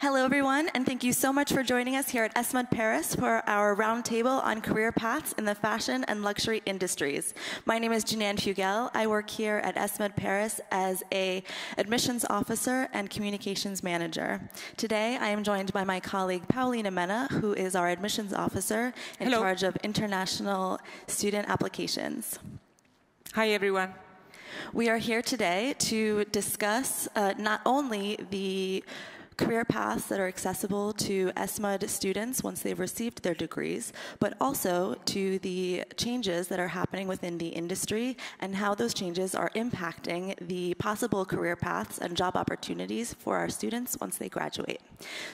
Hello, everyone, and thank you so much for joining us here at ESMOD Paris for our roundtable on career paths in the fashion and luxury industries. My name is Jeanne Fugel. I work here at ESMOD Paris as an admissions officer and communications manager. Today, I am joined by my colleague Paulina Mena, who is our admissions officer in charge of international student applications. Hi, everyone. We are here today to discuss not only the career paths that are accessible to ESMOD students once they've received their degrees, but also to the changes that are happening within the industry and how those changes are impacting the possible career paths and job opportunities for our students once they graduate.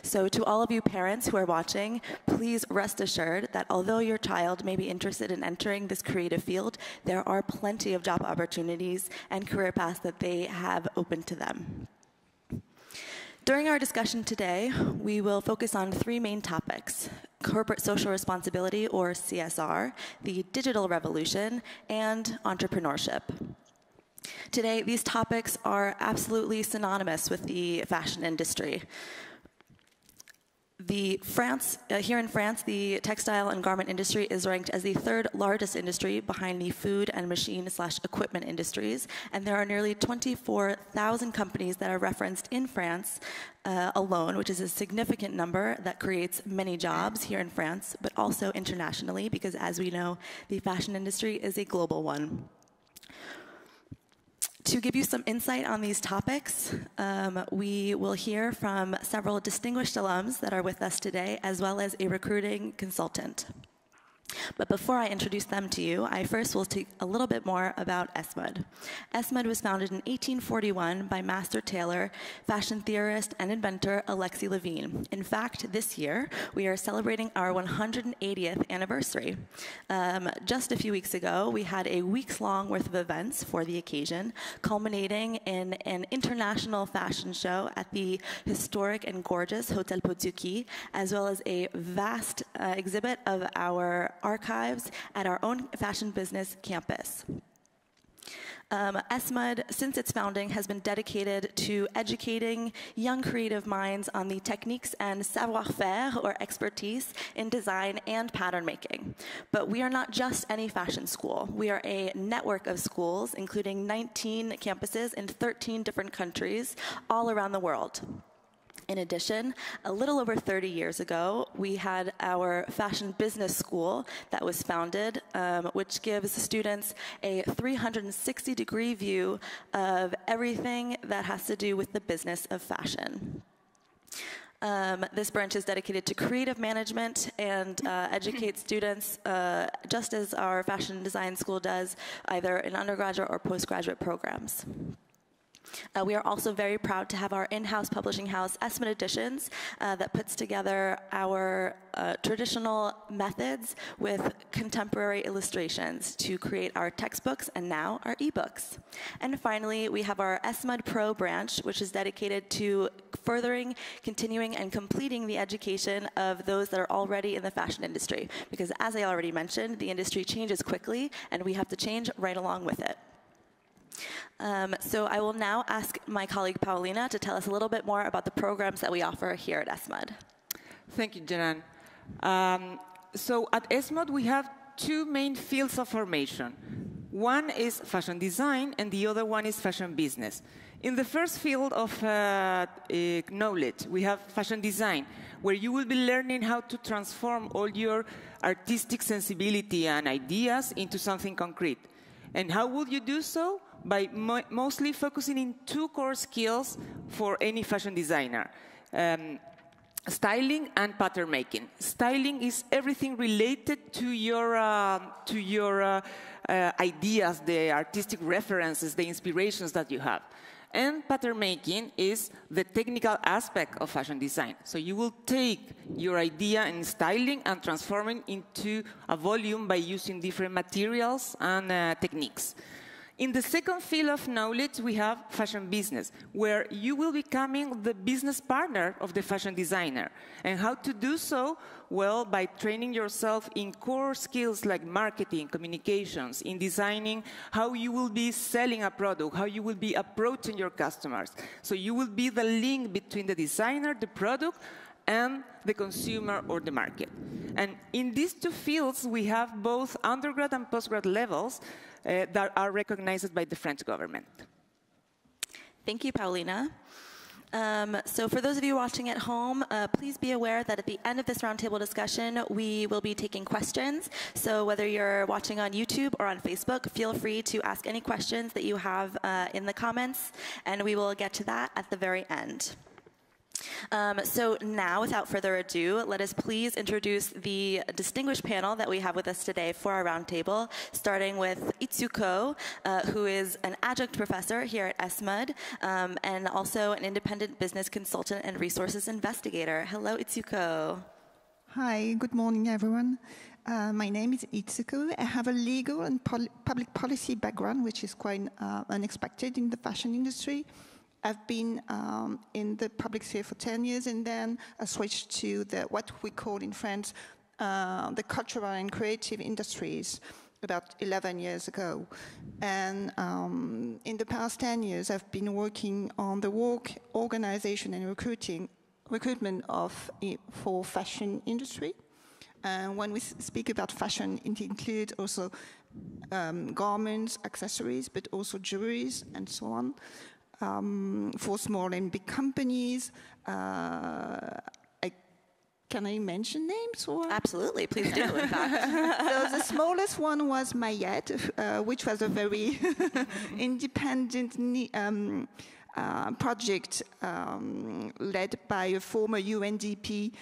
So to all of you parents who are watching, please rest assured that although your child may be interested in entering this creative field, there are plenty of job opportunities and career paths that they have open to them. During our discussion today, we will focus on three main topics: corporate social responsibility, or CSR, the digital revolution, and entrepreneurship. Today, these topics are absolutely synonymous with the fashion industry. Here in France, the textile and garment industry is ranked as the third largest industry behind the food and machine/equipment industries, and there are nearly 24,000 companies that are referenced in France alone, which is a significant number that creates many jobs here in France, but also internationally, because as we know, the fashion industry is a global one. To give you some insight on these topics, we will hear from several distinguished alums that are with us today, as well as a recruiting consultant. But before I introduce them to you, I first will take a little bit more about ESMOD. ESMOD was founded in 1841 by master tailor, fashion theorist, and inventor Alexi Levine. In fact, this year, we are celebrating our 180th anniversary. Just a few weeks ago, we had a weeks-long worth of events for the occasion, culminating in an international fashion show at the historic and gorgeous Hotel Pozuki, as well as a vast exhibit of our archives at our own fashion business campus. ESMOD, since its founding, has been dedicated to educating young creative minds on the techniques and savoir-faire, or expertise, in design and pattern making. But we are not just any fashion school. We are a network of schools, including 19 campuses in 13 different countries all around the world. In addition, a little over 30 years ago, we had our fashion business school that was founded, which gives students a 360-degree view of everything that has to do with the business of fashion. This branch is dedicated to creative management and educates students just as our fashion design school does, either in undergraduate or postgraduate programs. We are also very proud to have our in-house publishing house, ESMOD Editions, that puts together our traditional methods with contemporary illustrations to create our textbooks and now our ebooks. And finally, we have our ESMOD Pro branch, which is dedicated to furthering, continuing, and completing the education of those that are already in the fashion industry. Because as I already mentioned, the industry changes quickly, and we have to change right along with it. So I will now ask my colleague Paulina to tell us a little bit more about the programs that we offer here at ESMOD. Thank you, Jeanne. So at ESMOD, we have two main fields of formation. One is fashion design, and the other one is fashion business. In the first field of knowledge, we have fashion design, where you will be learning how to transform all your artistic sensibility and ideas into something concrete. And how would you do so? By mostly focusing in two core skills for any fashion designer: styling and pattern making. Styling is everything related to your ideas, the artistic references, the inspirations that you have. And pattern making is the technical aspect of fashion design. So you will take your idea in styling and transform it into a volume by using different materials and techniques. In the second field of knowledge, we have fashion business, where you will be becoming the business partner of the fashion designer. And how to do so? Well, by training yourself in core skills like marketing, communications, in designing how you will be selling a product, how you will be approaching your customers. So you will be the link between the designer, the product, and the consumer or the market. And in these two fields, we have both undergrad and postgrad levels that are recognized by the French government. Thank you, Paulina. So for those of you watching at home, please be aware that at the end of this roundtable discussion, we will be taking questions. So whether you're watching on YouTube or on Facebook, feel free to ask any questions that you have in the comments, and we will get to that at the very end. So now, without further ado, let us please introduce the distinguished panel that we have with us today for our roundtable, starting with Itsuko, who is an adjunct professor here at ESMOD, and also an independent business consultant and resources investigator. Hello, Itsuko. Hi, good morning, everyone. My name is Itsuko. I have a legal and public policy background, which is quite unexpected in the fashion industry. I've been in the public sphere for 10 years, and then I switched to what we call in France the cultural and creative industries about 11 years ago. And in the past 10 years, I've been working on the work organization and recruitment for fashion industry. And when we speak about fashion, it includes also garments, accessories, but also jewelries and so on. For small and big companies, can I mention names? Or? Absolutely, please do. In fact. So the smallest one was Mayette, which was a very independent project led by a former UNDP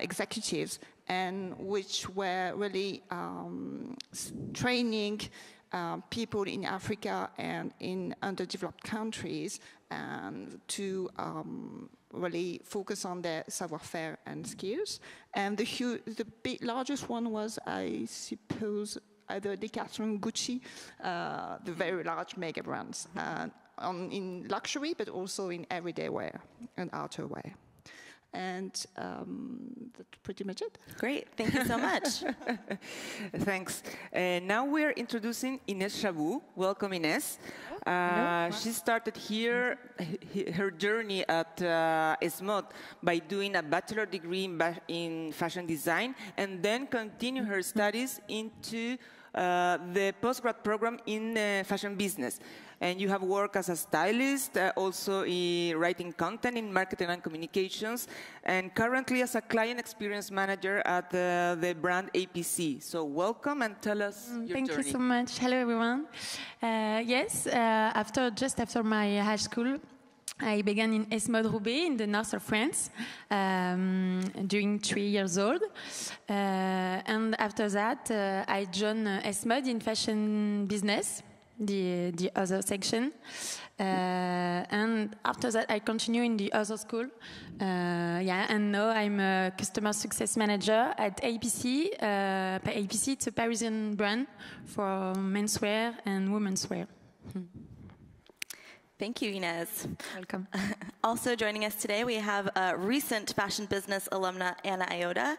executives, and which were really training people in Africa and in underdeveloped countries to really focus on their savoir-faire and skills. And the largest one was, I suppose, either Decathlon, Gucci, the very large mega brands, in luxury, but also in everyday wear and outerwear. And that's pretty much it. Great, thank you so much. Thanks. Now we're introducing Inès Chabu. Welcome, Inès. She started here her journey at ESMOD by doing a bachelor degree in fashion design, and then continued her studies into the postgrad program in fashion business. And you have worked as a stylist, also writing content in marketing and communications, and currently as a client experience manager at the brand A.P.C. So welcome, and tell us your journey. Thank you so much. Hello, everyone. Yes, just after my high school, I began in ESMOD Roubaix in the north of France during 3 years old. And after that, I joined ESMOD in fashion business, the other section. And after that, I continue in the other school. And now I'm a customer success manager at A.P.C. A.P.C., it's a Parisian brand for menswear and womenswear. Thank you, Inez. Welcome. Also joining us today, we have a recent fashion business alumna, Anna Iota,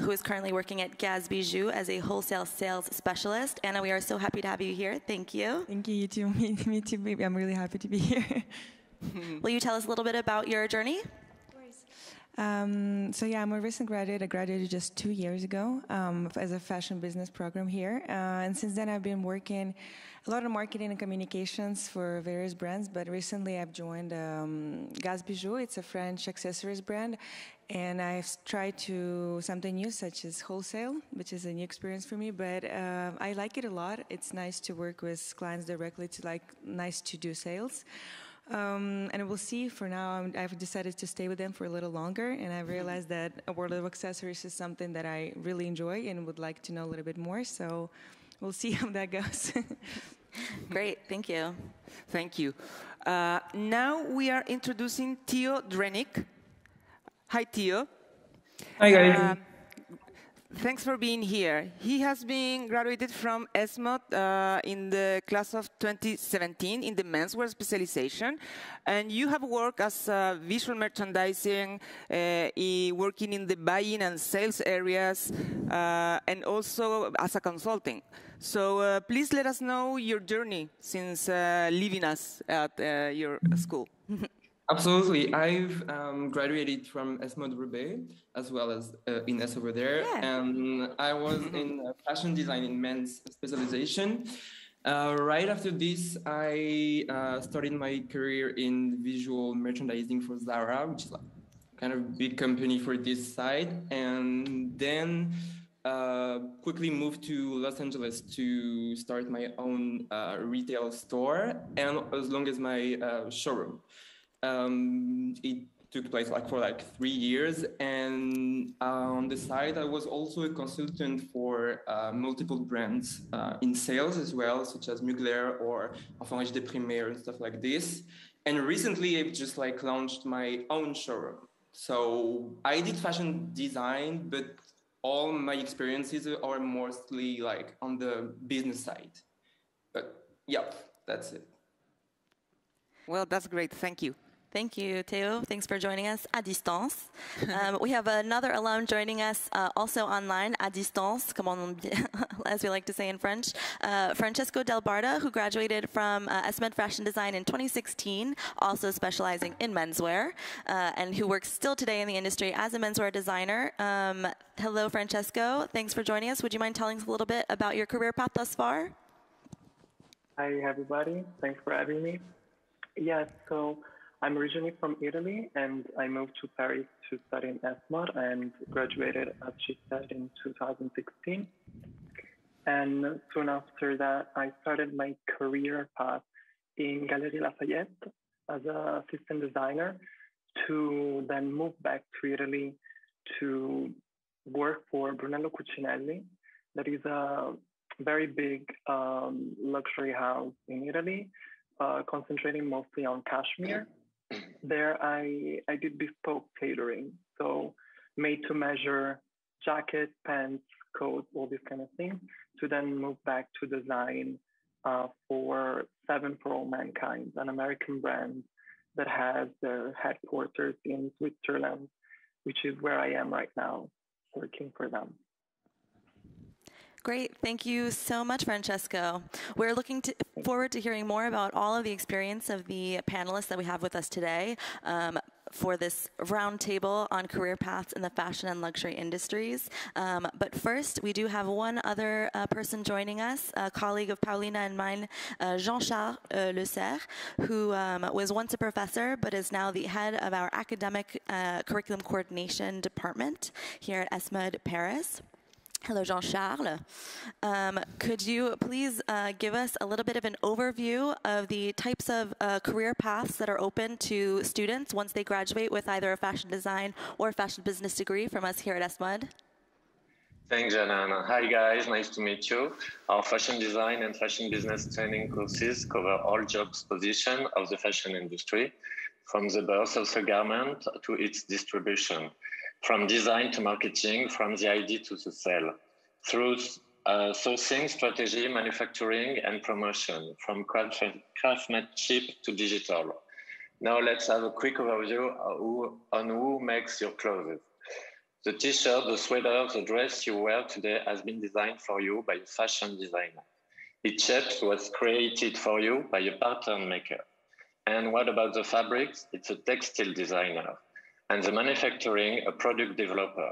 who is currently working at Gas Bijoux as a wholesale sales specialist. Anna, we are so happy to have you here. Thank you. Thank you, you too. Me too, baby. I'm really happy to be here. Will you tell us a little bit about your journey? So yeah, I'm a recent graduate. I graduated just 2 years ago as a fashion business program here. And since then, I've been working a lot of marketing and communications for various brands, but recently I've joined Gas Bijoux. It's a French accessories brand, and I've tried to something new, such as wholesale, which is a new experience for me, but I like it a lot. It's nice to work with clients directly, to like nice to do sales. And we'll see. For now, I've decided to stay with them for a little longer, and I realized that a world of accessories is something that I really enjoy and would like to know a little bit more, so we'll see how that goes. Great, thank you. Thank you. Now we are introducing Theo Drenick. Hi, Theo. Hi, guys. Thanks for being here. He has been graduated from ESMOD in the class of 2017 in the menswear specialization, and you have worked as visual merchandising, working in the buying and sales areas, and also as a consulting. So please let us know your journey since leaving us at your school. Absolutely. I've graduated from ESMOD Roubaix, as well as Inès over there. Yeah. And I was in fashion design in men's specialization. Right after this, I started my career in visual merchandising for Zara, which is like kind of a big company for this side. And then quickly moved to Los Angeles to start my own retail store, and as long as my showroom. It took place for 3 years, and on the side I was also a consultant for multiple brands in sales as well, such as Mugler or Enfants Riches Déprimés and stuff like this. And recently I've just launched my own showroom. So I did fashion design, but all my experiences are mostly on the business side. But yeah, that's it. Well, that's great. Thank you. Thank you, Theo. Thanks for joining us à distance. We have another alum joining us also online, à distance, comme on, as we like to say in French, Francesco Del Barda, who graduated from ESMOD Fashion Design in 2016, also specializing in menswear, and who works still today in the industry as a menswear designer. Hello, Francesco. Thanks for joining us. Would you mind telling us a little bit about your career path thus far? Hi, everybody. Thanks for having me. Yes, so I'm originally from Italy, and I moved to Paris to study in ESMOD and graduated, as she said, in 2016. And soon after that, I started my career path in Galerie Lafayette as an assistant designer, to then move back to Italy to work for Brunello Cucinelli, that is a very big luxury house in Italy, concentrating mostly on cashmere. There I did bespoke tailoring, so made-to-measure jackets, pants, coats, all these kind of things, to then move back to design for Seven for All Mankind, an American brand that has their headquarters in Switzerland, which is where I am right now, working for them. Great. Thank you so much, Francesco. We're looking forward to hearing more about all of the experience of the panelists that we have with us today for this roundtable on career paths in the fashion and luxury industries. But first, we do have one other person joining us, a colleague of Paulina and mine, Jean-Charles Le Sert, who was once a professor but is now the head of our academic curriculum coordination department here at ESMOD Paris. Hello, Jean-Charles. Could you please give us a little bit of an overview of the types of career paths that are open to students once they graduate with either a fashion design or a fashion business degree from us here at ESMOD? Thanks, Janana. Hi, guys. Nice to meet you. Our fashion design and fashion business training courses cover all jobs positions of the fashion industry, from the birth of the garment to its distribution, from design to marketing, from the idea to the sale, through sourcing, strategy, manufacturing, and promotion, from craftsmanship to digital. Now let's have a quick overview on who makes your clothes. The t-shirt, the sweater, the dress you wear today has been designed for you by a fashion designer. Each shape was created for you by a pattern maker. And what about the fabrics? It's a textile designer. And the manufacturing, a product developer.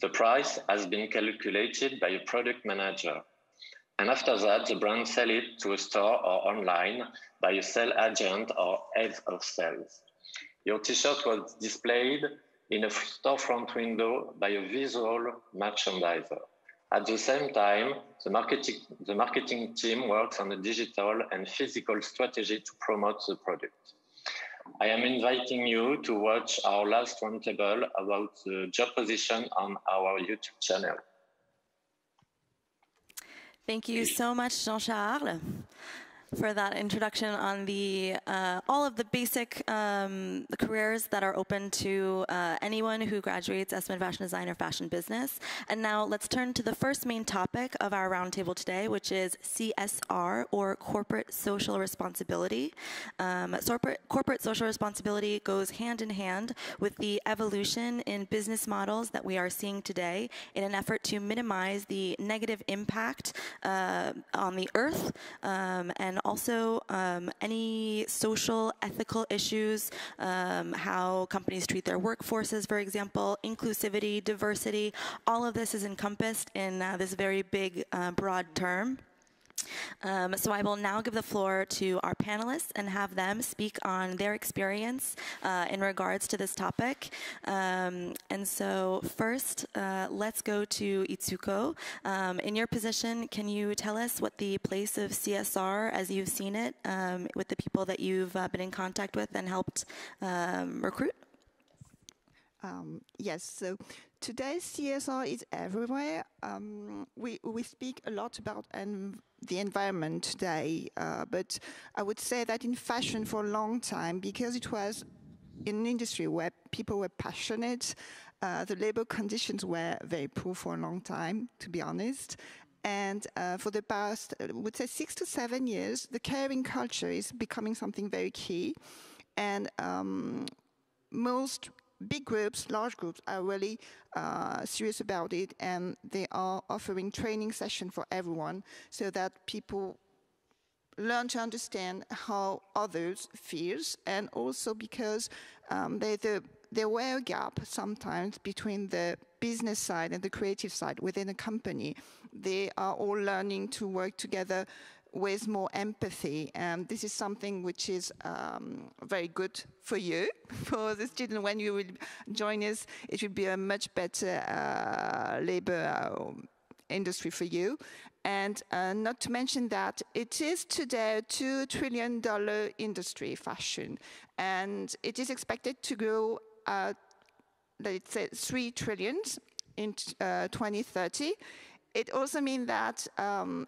The price has been calculated by a product manager. And after that, the brand sells it to a store or online by a sales agent or head of sales. Your t-shirt was displayed in a storefront window by a visual merchandiser. At the same time, the marketing team works on a digital and physical strategy to promote the product. I am inviting you to watch our last roundtable about the job position on our YouTube channel. Thank you so much, Jean-Charles. for that introduction on the all of the basic careers that are open to anyone who graduates ESMOD Fashion Design or Fashion Business. And now let's turn to the first main topic of our roundtable today, which is CSR, or Corporate Social Responsibility. Corporate social responsibility goes hand in hand with the evolution in business models that we are seeing today in an effort to minimize the negative impact on the earth and also any social, ethical issues, how companies treat their workforces, for example, inclusivity, diversity. All of this is encompassed in this very big, broad term. So I will now give the floor to our panelists and have them speak on their experience in regards to this topic. And so first, let's go to Itsuko. In your position, can you tell us what the place of CSR, as you've seen it, with the people that you've been in contact with and helped recruit? Yes, so today CSR is everywhere. We speak a lot about the environment today, but I would say that in fashion for a long time, because it was an industry where people were passionate, the labor conditions were very poor for a long time, to be honest. And for the past, I would say 6 to 7 years, the caring culture is becoming something very key. And most big groups, large groups, are really serious about it, and they are offering training sessions for everyone so that people learn to understand how others feel, and also because there were a gap sometimes between the business side and the creative side within a company. They are all learning to work together with more empathy, and this is something which is very good for you, for the student. When you will join us, it will be a much better labor industry for you. And not to mention that it is today a $2 trillion industry, fashion, and it is expected to grow at, let's say, $3 trillion in 2030. It also means that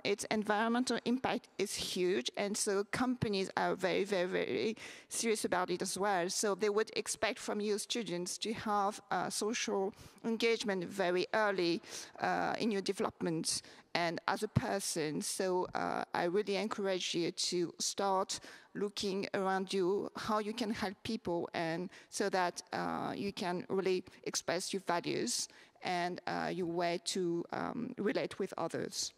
its environmental impact is huge, and so companies are very, very, very serious about it as well. So they would expect from you students to have social engagement very early in your development and as a person. So I really encourage you to start looking around you, how you can help people, and so that you can really express your values and your way to relate with others.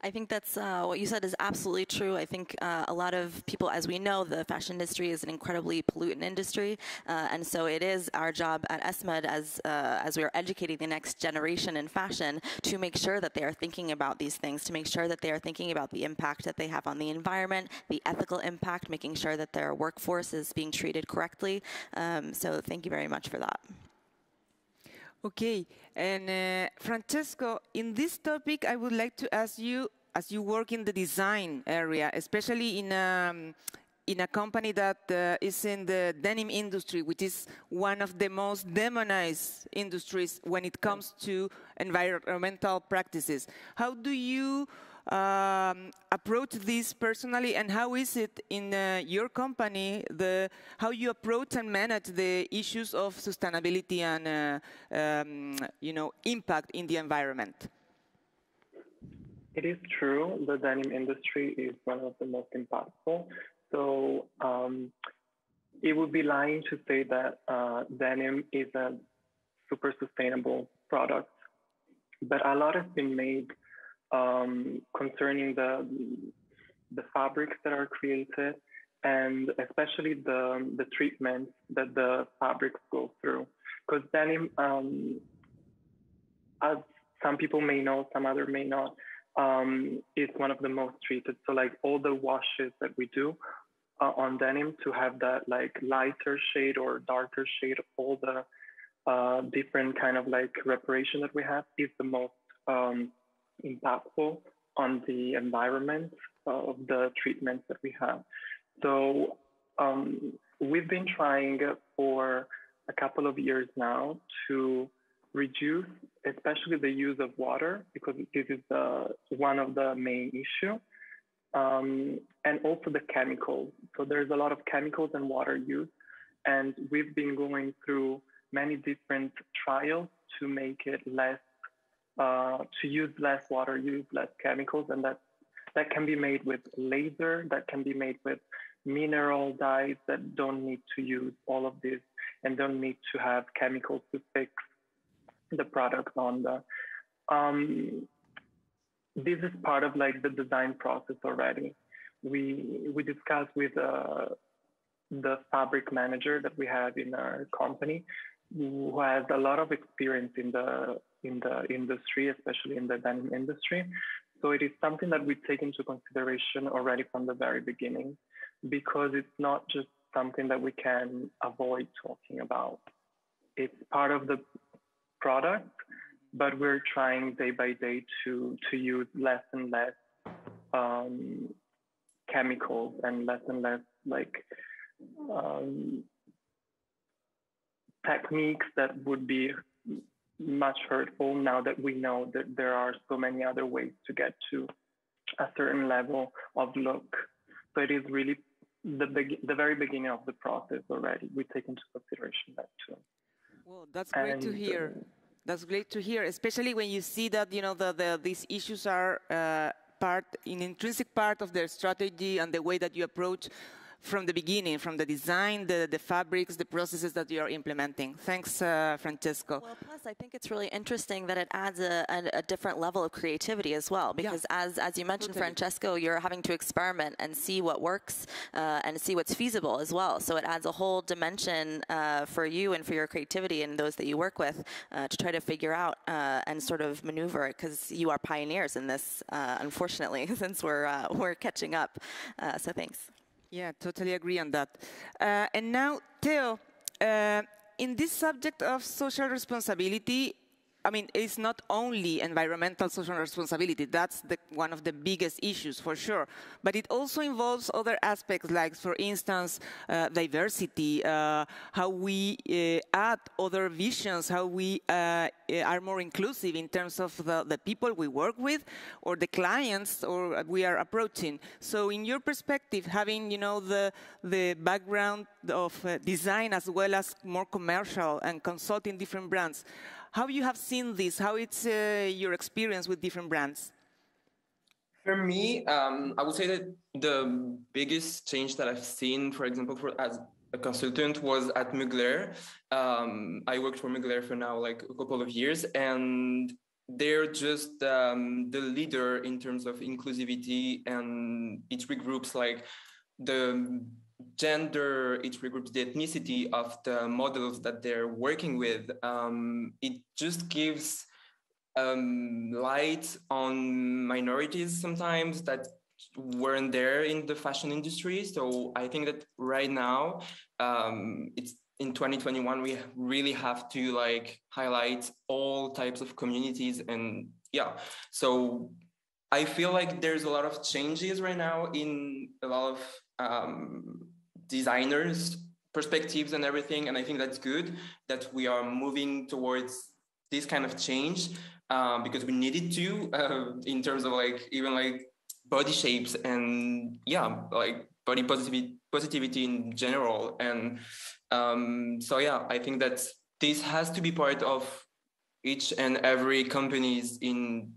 I think that's what you said is absolutely true. I think a lot of people, as we know, the fashion industry is an incredibly pollutant industry, and so it is our job at ESMOD, as we are educating the next generation in fashion, to make sure that they are thinking about these things, to make sure that they are thinking about the impact that they have on the environment, the ethical impact, making sure that their workforce is being treated correctly. So thank you very much for that. Okay, and Francesco, in this topic, I would like to ask you, as you work in the design area, especially in a company that is in the denim industry, which is one of the most demonized industries when it comes to environmental practices. How do you approach this personally, and how is it in your company, how you approach and manage the issues of sustainability and you know, impact in the environment? It is true, the denim industry is one of the most impactful. So it would be lying to say that denim is a super sustainable product, but a lot has been made concerning the fabrics that are created, and especially the treatments that the fabrics go through. Because denim, as some people may know, some others may not, is one of the most treated. So like all the washes that we do on denim to have that like lighter shade or darker shade, all the different kind of like reparation that we have is the most impactful on the environment of the treatments that we have. So we've been trying for a couple of years now to reduce, especially the use of water, because this is one of the main issues. and also the chemicals. So there's a lot of chemicals and water use, and we've been going through many different trials to make it less, to use less water, use less chemicals, and that can be made with laser, that can be made with mineral dyes that don't need to use all of this and don't need to have chemicals to fix the product on the. This is part of like the design process already. We discussed with the fabric manager that we have in our company, who has a lot of experience in the industry, especially in the denim industry. So it is something that we take into consideration already from the very beginning, because it's not just something that we can avoid talking about. It's part of the product, but we're trying day by day to use less and less chemicals and less like techniques that would be much hurtful now that we know that there are so many other ways to get to a certain level of look. So it is really the very beginning of the process already. We take into consideration that too. Well, that's great to hear. That's great to hear, especially when you see that, you know, these issues are an intrinsic part of their strategy and the way that you approach from the beginning, from the design, the fabrics, the processes that you are implementing. Thanks, Francesco. Well, plus, I think it's really interesting that it adds a different level of creativity as well, because as you mentioned, totally. Francesco, you're having to experiment and see what works and see what's feasible as well. So it adds a whole dimension for you and for your creativity and those that you work with to try to figure out and sort of maneuver, because you are pioneers in this, unfortunately, since we're catching up. So thanks. Yeah, totally agree on that. And now, Theo, in this subject of social responsibility, I mean, it's not only environmental social responsibility. That's one of the biggest issues, for sure. But it also involves other aspects, like, for instance, diversity, how we add other visions, how we are more inclusive in terms of the people we work with, or the clients, or we are approaching. So, in your perspective, having, you know, the background of design as well as more commercial and consulting different brands. How you have seen this? How it's your experience with different brands? For me, I would say that the biggest change that I've seen, for example, as a consultant, was at Mugler. I worked for Mugler for now like a couple of years, and they're just the leader in terms of inclusivity, and it regroups like the gender, it regroups the ethnicity of the models that they're working with. It just gives light on minorities sometimes that weren't there in the fashion industry. So I think that right now, it's in 2021, we really have to like highlight all types of communities. And yeah, so I feel like there's a lot of changes right now in a lot of designers' perspectives and everything, and I think that's good that we are moving towards this kind of change because we needed to in terms of like even like body shapes and yeah, like body positivity in general. And so yeah, I think that this has to be part of each and every companies in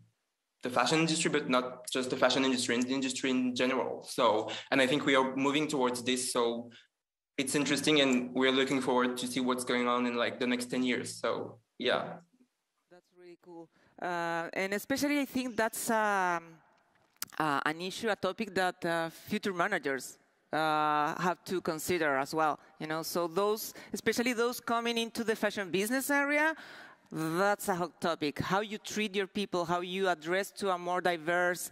the fashion industry, but not just the fashion industry, and the industry in general. So, and I think we are moving towards this. So it's interesting, and we're looking forward to see what's going on in like the next 10 years. So yeah. That's really cool. And especially I think that's an issue, a topic that future managers have to consider as well. You know, so those, especially those coming into the fashion business area, that's a hot topic. How you treat your people, how you address to a more diverse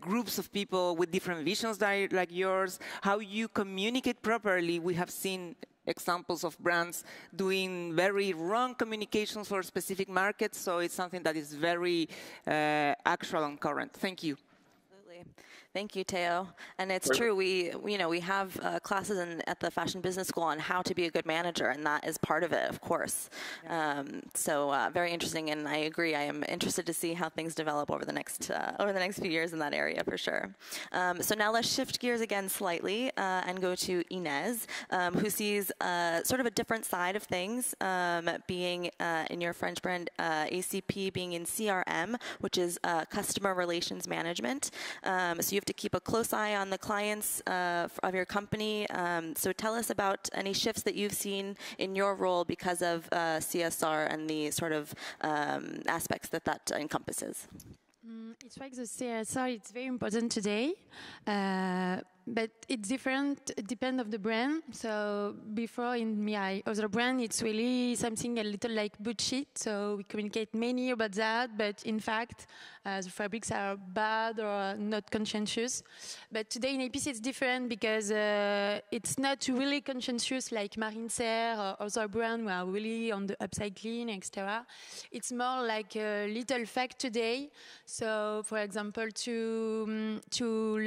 groups of people with different visions like yours, how you communicate properly. We have seen examples of brands doing very wrong communications for specific markets, so it's something that is very actual and current. Thank you. Absolutely. Thank you, Theo. And it's true. We have classes at the Fashion Business School on how to be a good manager, and that is part of it, of course. Yeah. So very interesting, and I agree. I am interested to see how things develop over the next few years in that area for sure. So now let's shift gears again slightly and go to Inès, who sees sort of a different side of things, being in your French brand ACP, being in CRM, which is customer relations management. So you have to keep a close eye on the clients of your company. So tell us about any shifts that you've seen in your role because of CSR and the sort of aspects that that encompasses. It's like the CSR, it's very important today, but it's different, it depends on the brand. So before in my other brand, it's really something a little like bullshit, so we communicate mainly about that, but in fact, the fabrics are bad or not conscientious. But today in A.P.C. it's different because it's not really conscientious like Marine Serre or other brands who are really on the upcycling, etc. It's more like a little fact today. So, for example, to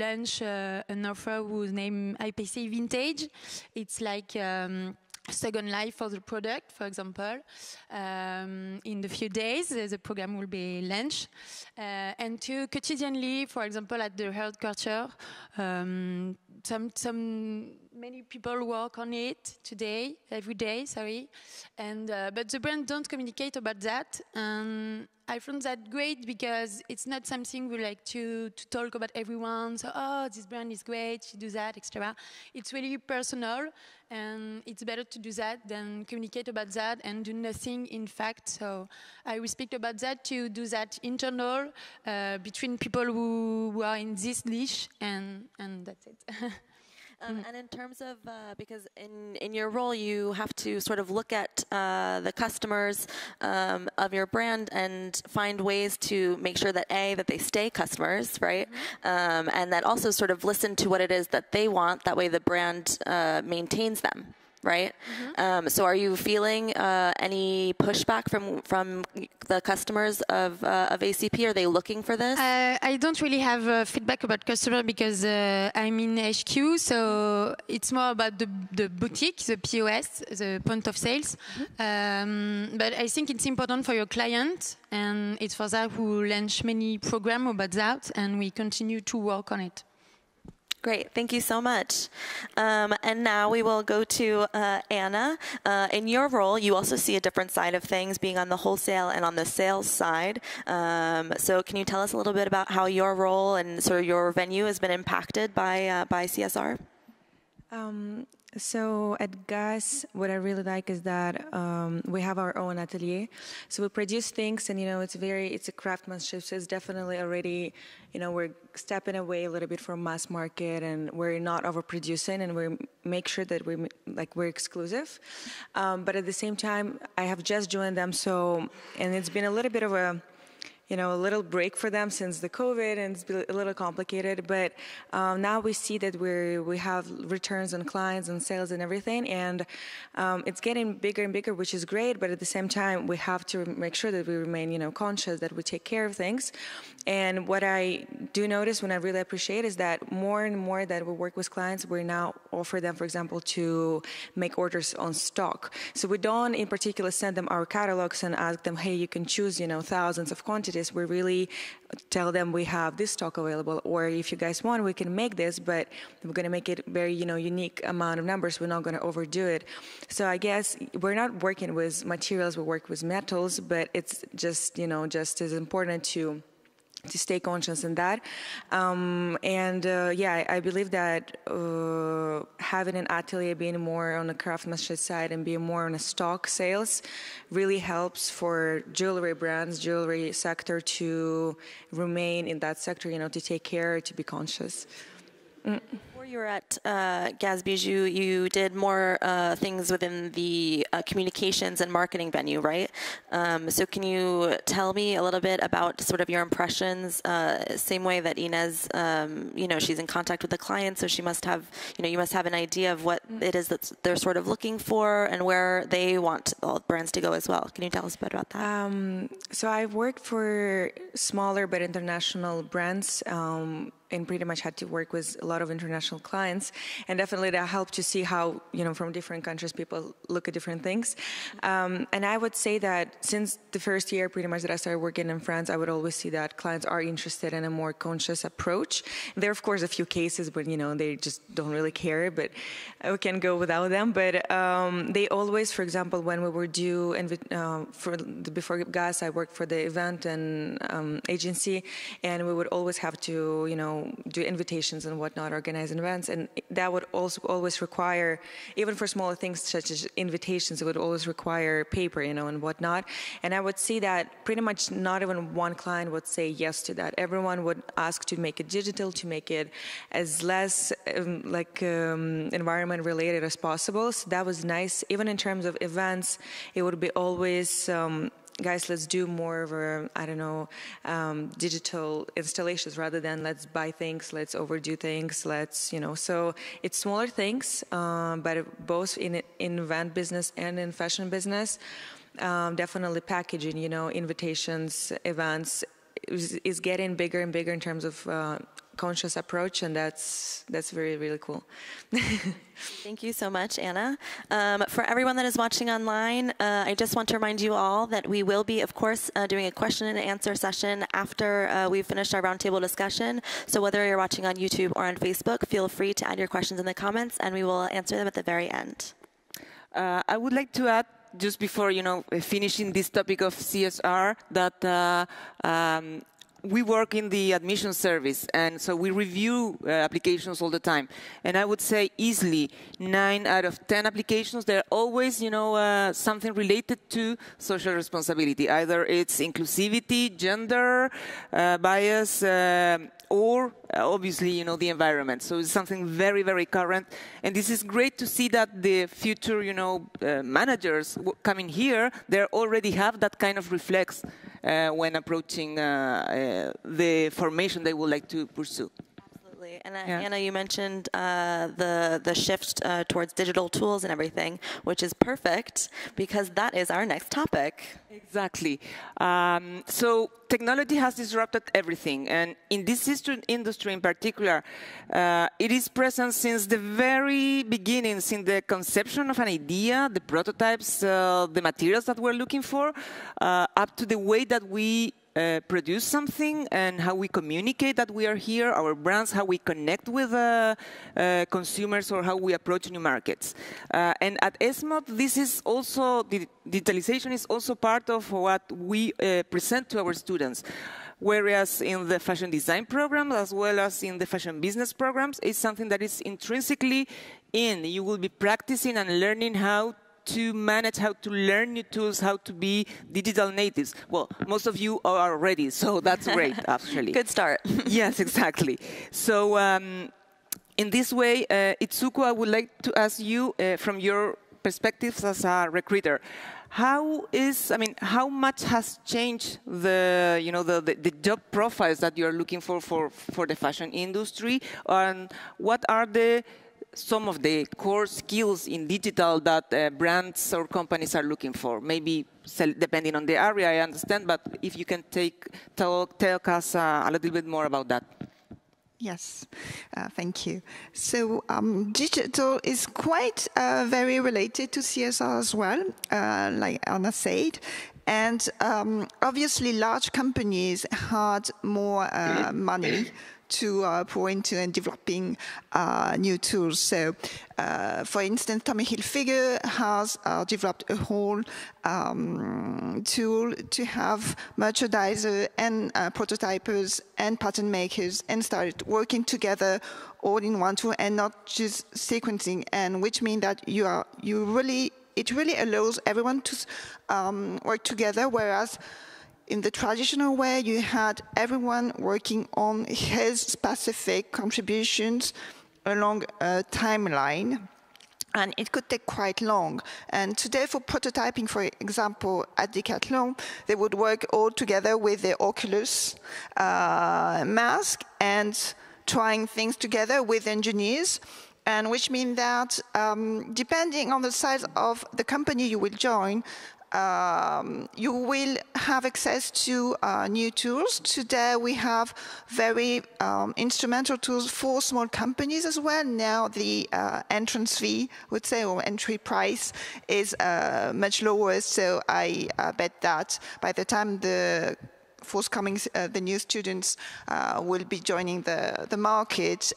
launch an offer whose name A.P.C. Vintage, it's like second life for the product, for example. In the few days, the program will be launched. And to quotidianly, for example, at the hair culture, many people work on it today, every day, sorry. And but the brand don't communicate about that. I found that great because it's not something we like to talk about everyone. So, oh, this brand is great, she do that, etc. It's really personal, and it's better to do that than communicate about that and do nothing, in fact. So I respect about that to do that internal between people who are in this niche, and that's it. And in terms of, because in your role, you have to sort of look at the customers of your brand and find ways to make sure that, A, that they stay customers, right? Mm-hmm. And that also sort of listen to what it is that they want. That way the brand maintains them, right? Mm-hmm. So are you feeling any pushback from the customers of ACP? Are they looking for this? I don't really have feedback about customer because I'm in HQ, so it's more about the boutique, the POS, the point of sales. Mm-hmm. But I think it's important for your client, and it's for that who launch many programs about that, and we continue to work on it. Great, thank you so much. And now we will go to Anna. In your role, you also see a different side of things, being on the wholesale and on the sales side. So can you tell us a little bit about how your role and sort of your venue has been impacted by CSR? So at GAS, what I really like is that we have our own atelier. So we produce things, and it's a craftsmanship. So it's definitely already, we're stepping away a little bit from mass market, and we're not overproducing, and we make sure that we're exclusive. But at the same time, I have just joined them, so and it's been a little bit of a little break for them since the COVID, and it's been a little complicated, but now we see that we have returns on clients and sales and everything, and it's getting bigger and bigger, which is great, but at the same time, we have to make sure that we remain, conscious, that we take care of things. And what I do notice, when I really appreciate, is that more and more that we work with clients, we now offer them, for example, to make orders on stock. So we don't, in particular, send them our catalogs and ask them, hey, you can choose, thousands of quantities. We really tell them we have this stock available, or if you guys want, we can make this, but we're going to make it very, unique amount of numbers. We're not going to overdo it. So I guess we're not working with materials, we work with metals, but it's just, just as important to stay conscious in that. I believe that having an atelier, being more on the craftsmanship side and being more on the stock sales really helps for jewelry brands, jewelry sector to remain in that sector, to take care, to be conscious. Mm. You were at Gas Bijoux, you did more things within the communications and marketing venue, right? So can you tell me a little bit about sort of your impressions, same way that Inès, she's in contact with the client, so she must have, you must have an idea of what it is that they're sort of looking for and where they want all brands to go as well. Can you tell us a bit about that? So I've worked for smaller but international brands, and pretty much had to work with a lot of international clients, and definitely that helped to see how, you know, from different countries people look at different things. And I would say that since the first year pretty much that I started working in France, I would always see that clients are interested in a more conscious approach. There are of course a few cases when, you know, they just don't really care, but we can go without them. But they always, for example, when we were due, and before GAS I worked for the event and agency, and we would always have to, you know, do invitations and whatnot, organize events, and that would also always require, even for smaller things such as invitations, it would always require paper, you know, and whatnot. And I would see that pretty much not even one client would say yes to that. Everyone would ask to make it digital, to make it as less environment related as possible. So that was nice. Even in terms of events, it would be always, guys, let's do more of a, I don't know, digital installations rather than let's buy things, let's overdo things, let's, you know. So it's smaller things, but both in event business and in fashion business, definitely packaging, you know, invitations, events is getting bigger and bigger in terms of conscious approach, and that's very, really cool. Thank you so much, Anna. For everyone that is watching online, I just want to remind you all that we will be, of course, doing a question and answer session after we've finished our roundtable discussion. So whether you're watching on YouTube or on Facebook, feel free to add your questions in the comments, and we will answer them at the very end. I would like to add, just before, you know, finishing this topic of CSR, that we work in the admission service, and so we review applications all the time. And I would say easily 9 out of 10 applications, they're always, you know, something related to social responsibility. Either it's inclusivity, gender, bias, or obviously, you know, the environment. So it's something very, very current. And this is great to see that the future, you know, managers coming here, they already have that kind of reflex when approaching the formation they would like to pursue. And yeah. Anna, you mentioned the shift towards digital tools and everything, which is perfect because that is our next topic. Exactly. So technology has disrupted everything, and in this industry in particular, it is present since the very beginning, since the conception of an idea, the prototypes, the materials that we're looking for, up to the way that we produce something and how we communicate that we are here, our brands, how we connect with consumers, or how we approach new markets. And at ESMOD, this is also, digitalization is also part of what we present to our students. Whereas in the fashion design programs, as well as in the fashion business programs, it's something that is intrinsically in. You will be practicing and learning how to manage, how to learn new tools, how to be digital natives. Well, most of you are already, so that's great, actually. Good start. Yes, exactly. So in this way, Itsuko, I would like to ask you, from your perspectives as a recruiter, how much has changed the, you know, the job profiles that you're looking for the fashion industry, and what are the some of the core skills in digital that brands or companies are looking for? Maybe depending on the area, I understand, but if you can tell us a little bit more about that. Yes, thank you. So digital is quite very related to CSR as well, like Anna said. And obviously large companies had more money to pour into and developing new tools. So, for instance, Tommy Hilfiger has developed a whole tool to have merchandiser and prototypers and pattern makers and started working together all in one tool and not just sequencing, and which means that it really allows everyone to work together, whereas in the traditional way, you had everyone working on his specific contributions along a timeline, and it could take quite long. And today for prototyping, for example, at Decathlon, they would work all together with the Oculus mask and trying things together with engineers, and which means that depending on the size of the company you will join, you will have access to new tools. Today we have very instrumental tools for small companies as well. Now the entrance fee, I would say, or entry price is much lower, so I bet that by the time the forthcoming, the new students will be joining the market,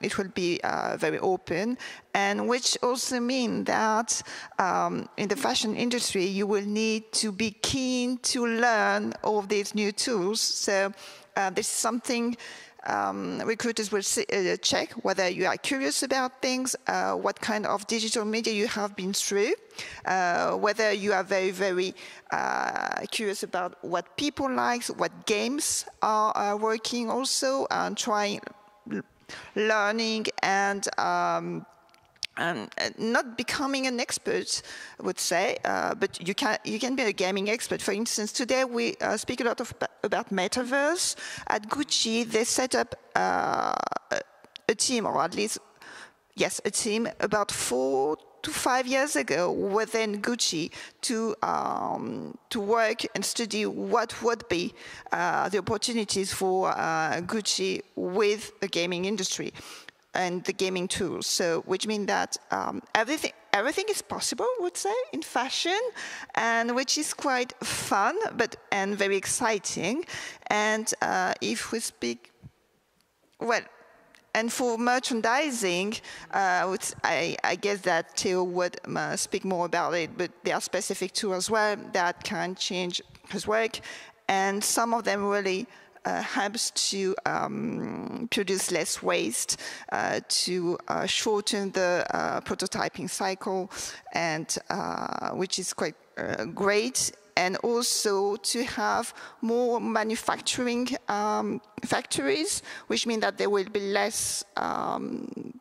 it will be very open, and which also mean that in the fashion industry, you will need to be keen to learn all these new tools. So this is something recruiters will see, check whether you are curious about things, what kind of digital media you have been through, whether you are very, very curious about what people like, what games are working also, and trying, learning, and not becoming an expert, I would say, but you can be a gaming expert. For instance, today we speak a lot about metaverse. At Gucci, they set up a team, or at least, yes, a team about 4 to 5 years ago within Gucci to work and study what would be the opportunities for Gucci with the gaming industry and the gaming tools, so which means that everything is possible, I would say, in fashion, and which is quite fun, but and very exciting. And if we speak, well, and for merchandising, I guess that Theo would speak more about it, but there are specific tools as well that can change his work, and some of them really helps to produce less waste, to shorten the prototyping cycle, and which is quite great, and also to have more manufacturing factories, which means that there will be less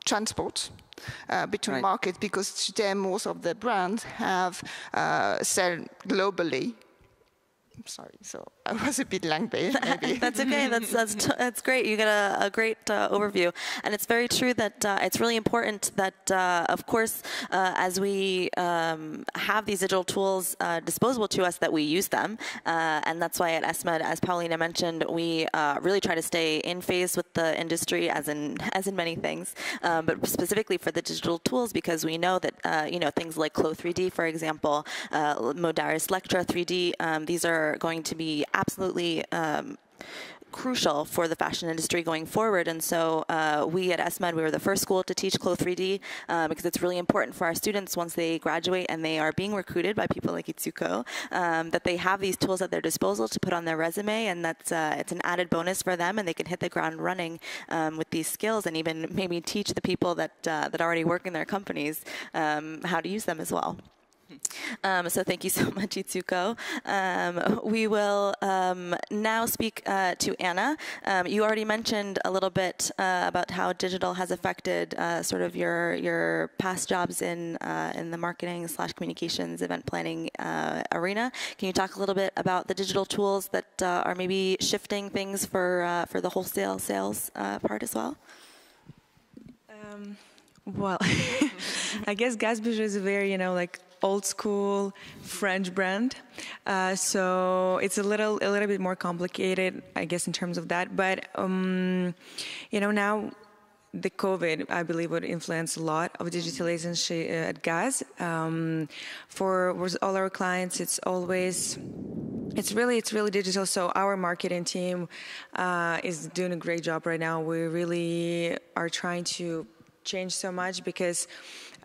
transport between markets, because today most of the brands have sell globally. I'm sorry, so I was a bit lang there, maybe. That's okay, that's great. You get a great overview. And it's very true that it's really important that, of course, as we have these digital tools disposable to us, that we use them. And that's why at ESMOD, as Paulina mentioned, we really try to stay in phase with the industry, as in many things, but specifically for the digital tools, because we know that you know, things like CLO3D, for example, Modaris Lectra 3D, these are going to be absolutely crucial for the fashion industry going forward. And so we at ESMOD, we were the first school to teach CLO3D because it's really important for our students once they graduate and they are being recruited by people like Itsuko, that they have these tools at their disposal to put on their resume, and that's it's an added bonus for them, and they can hit the ground running with these skills, and even maybe teach the people that, that already work in their companies how to use them as well. So thank you so much, Itsuko. We will now speak to Anna. You already mentioned a little bit about how digital has affected sort of your past jobs in the marketing / communications event planning arena. Can you talk a little bit about the digital tools that are maybe shifting things for the wholesale sales part as well? Well, I guess Gas Bijoux is very, you know, like old school French brand, so it's a little bit more complicated, I guess, in terms of that. But you know, now the COVID, I believe, would influence a lot of digitalization at Gas. For all our clients, it's always. It's really digital. So our marketing team is doing a great job right now. We really are trying to change so much because.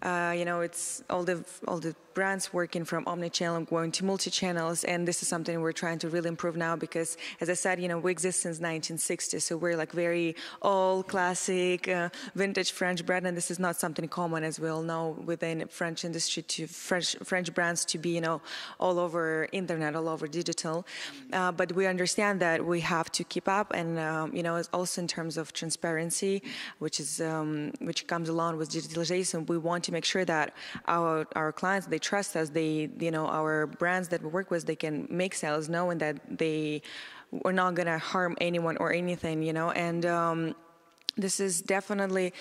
You know, it's all the brands working from omnichannel going to multi-channels, and this is something we're trying to really improve now because, as I said, you know, we exist since 1960, so we're like very old, classic, vintage French brand, and this is not something common, as we all know, within French industry to French brands to be, you know, all over internet, all over digital. But we understand that we have to keep up, and you know, also in terms of transparency, which is which comes along with digitalization, we want to make sure that our clients, they trust us, they, you know, our brands that we work with, they can make sales knowing that they are not going to harm anyone or anything, you know, and This is definitely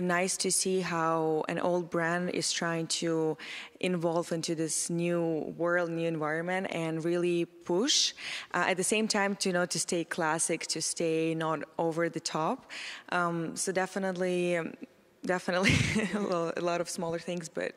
nice to see how an old brand is trying to involve into this new world, new environment, and really push. At the same time, to know to stay classic, to stay not over the top. So definitely a lot of smaller things, but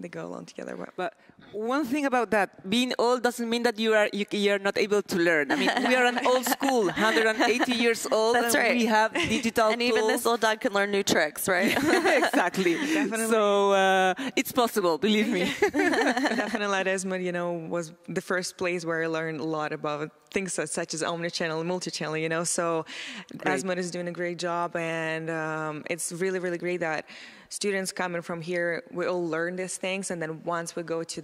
they go along together. But one thing about that, being old doesn't mean that you are not able to learn. I mean, we are an old school, 180 years old, that's and right. We have digital and tools. Even this old dog can learn new tricks, right? Exactly. Definitely. So it's possible, believe me. Definitely at ESMOD, you know, was the first place where I learned a lot about things such as omnichannel, multi-channel, you know, so ESMOD is doing a great job, and it's really, really great that students coming from here, we all learn these things, and then once we go to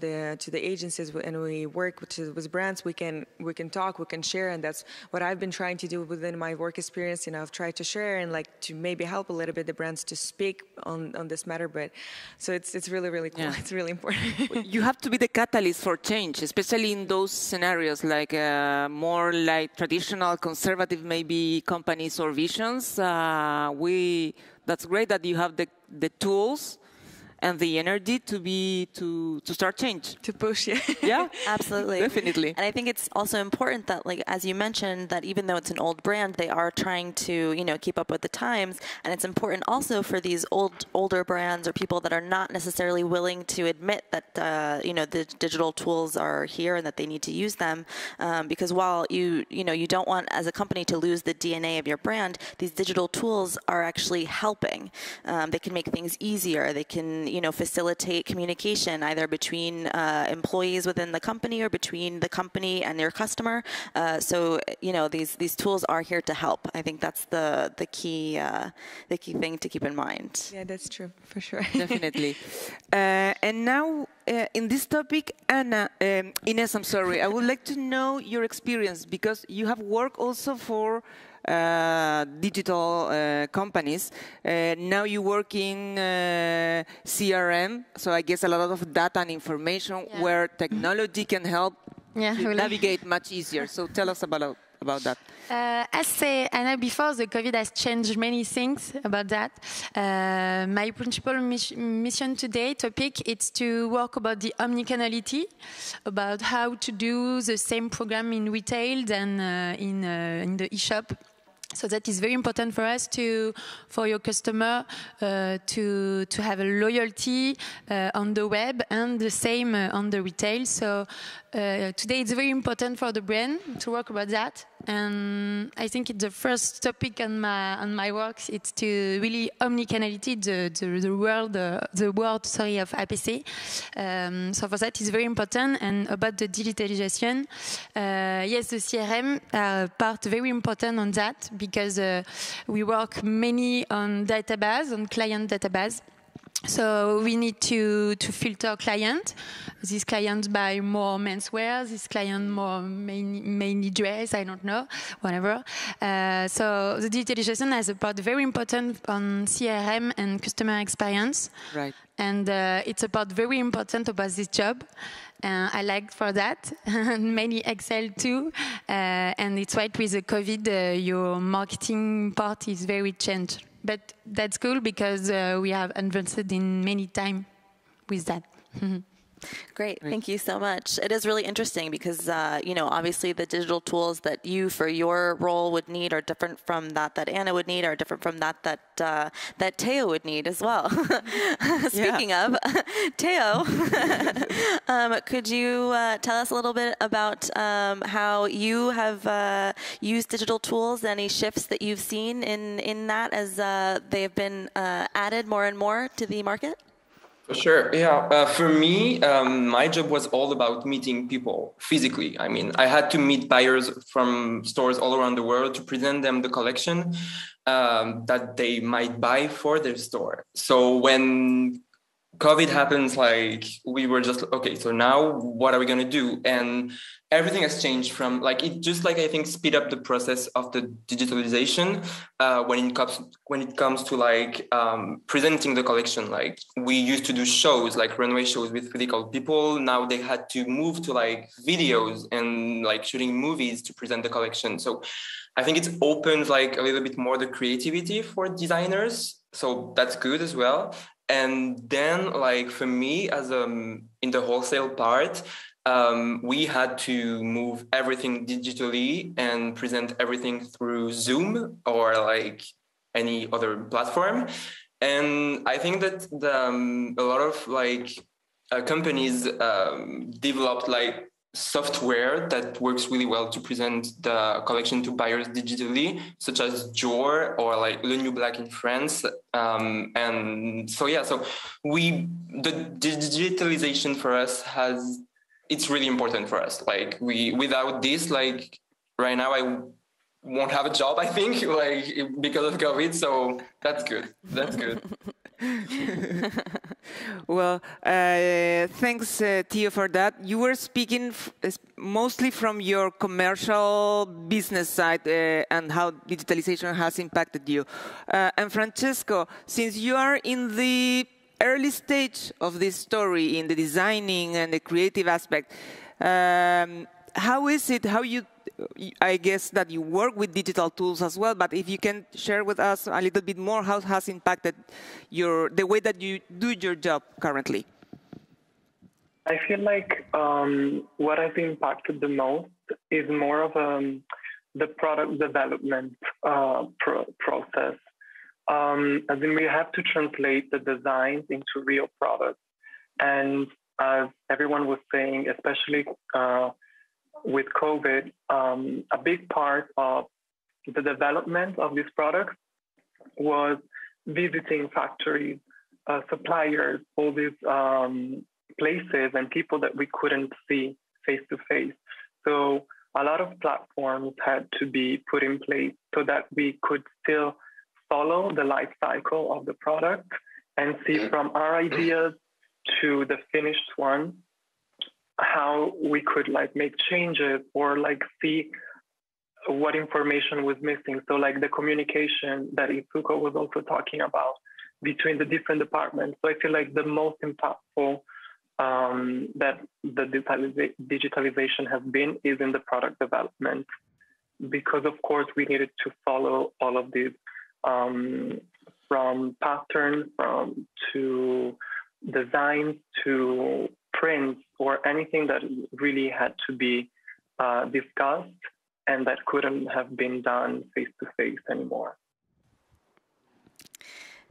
the agencies and we work with brands, we can talk, we can share, and that's what I've been trying to do within my work experience. You know, I've tried to share and like to maybe help a little bit the brands to speak on this matter, but so it's really, really cool. Yeah. It's really important. You have to be the catalyst for change, especially in those scenarios like more like traditional, conservative maybe companies or visions. That's great that you have the tools and the energy to start change. To push, yeah. Yeah, absolutely. Definitely. And I think it's also important that, like, as you mentioned, that even though it's an old brand, they are trying to, you know, keep up with the times. And it's important also for these older brands or people that are not necessarily willing to admit that, you know, the digital tools are here and that they need to use them. Because while you don't want as a company to lose the DNA of your brand, these digital tools are actually helping. They can make things easier. They can, you know, facilitate communication either between employees within the company or between the company and their customer. So, you know, these tools are here to help. I think that's the key thing to keep in mind. Yeah, that's true for sure. Definitely. And now in this topic, Inés, I'm sorry, I would like to know your experience because you have worked also for digital companies. Now you work in CRM, so I guess a lot of data and information, yeah, where technology can help, yeah, really, navigate much easier. So tell us about that. As say Anna before, the COVID has changed many things about that. My principal mission today topic is to work about the omnicanality, about how to do the same program in retail than in the e-shop. So that is very important for us for your customer to have a loyalty on the web and the same on the retail. So today it's very important for the brand to work about that. And I think it's the first topic on my work. It's to really omnicanality the world of A.P.C. So for that, it's very important. And about the digitalization, yes, the CRM part very important on that because we work mainly on database, on client database. So we need to filter client. This client buy more menswear, this client more mainly dress, I don't know, whatever. So the digitalization has a part very important on CRM and customer experience. Right. And it's a part very important about this job. I like for that, and many excel too. And it's right with the COVID, your marketing part is very changed. But that's cool because we have advanced in many time with that. Great, thank you so much. It is really interesting because, you know, obviously the digital tools that you for your role would need are different from that Anna would need, are different from that Theo would need as well. Speaking of, Theo, could you tell us a little bit about how you have used digital tools, any shifts that you've seen in that as they've been added more and more to the market? For sure, yeah. For me, my job was all about meeting people physically. I mean, I had to meet buyers from stores all around the world to present them the collection that they might buy for their store. So when COVID happens, like, we were just, okay, so now what are we going to do? And everything has changed from, like, it just, like, I think speed up the process of the digitalization when it comes to, like, presenting the collection. Like, we used to do shows, like runway shows with physical people. Now they had to move to, like, videos and, like, shooting movies to present the collection. So I think it's opened like a little bit more the creativity for designers. So that's good as well. And then like for me as in the wholesale part, we had to move everything digitally and present everything through Zoom or like any other platform. And I think that a lot of like companies developed like software that works really well to present the collection to buyers digitally, such as Dior or like Le New Black in France. And so, yeah, so the digitalization for us it's really important for us. Like without this, like right now I won't have a job, I think, like because of COVID. So that's good. That's good. Well, thanks, Theo, for that. You were speaking mostly from your commercial business side and how digitalization has impacted you. And Francesco, since you are in the early stage of this story, in the designing and the creative aspect, how is it, I guess that you work with digital tools as well, but if you can share with us a little bit more how it has impacted the way that you do your job currently. I feel like what I've been impacted the most is more of the product development process. As in, we have to translate the designs into real products. And as everyone was saying, especially with COVID, a big part of the development of these products was visiting factories, suppliers, all these places and people that we couldn't see face to face. So a lot of platforms had to be put in place so that we could still follow the life cycle of the product and see from our ideas to the finished one, how we could like make changes or like see what information was missing. So like the communication that Itsuko was also talking about between the different departments. So I feel like the most impactful that the digitalization has been is in the product development, because of course we needed to follow all of these from patterns to designs to prints or anything that really had to be discussed and that couldn't have been done face-to-face anymore.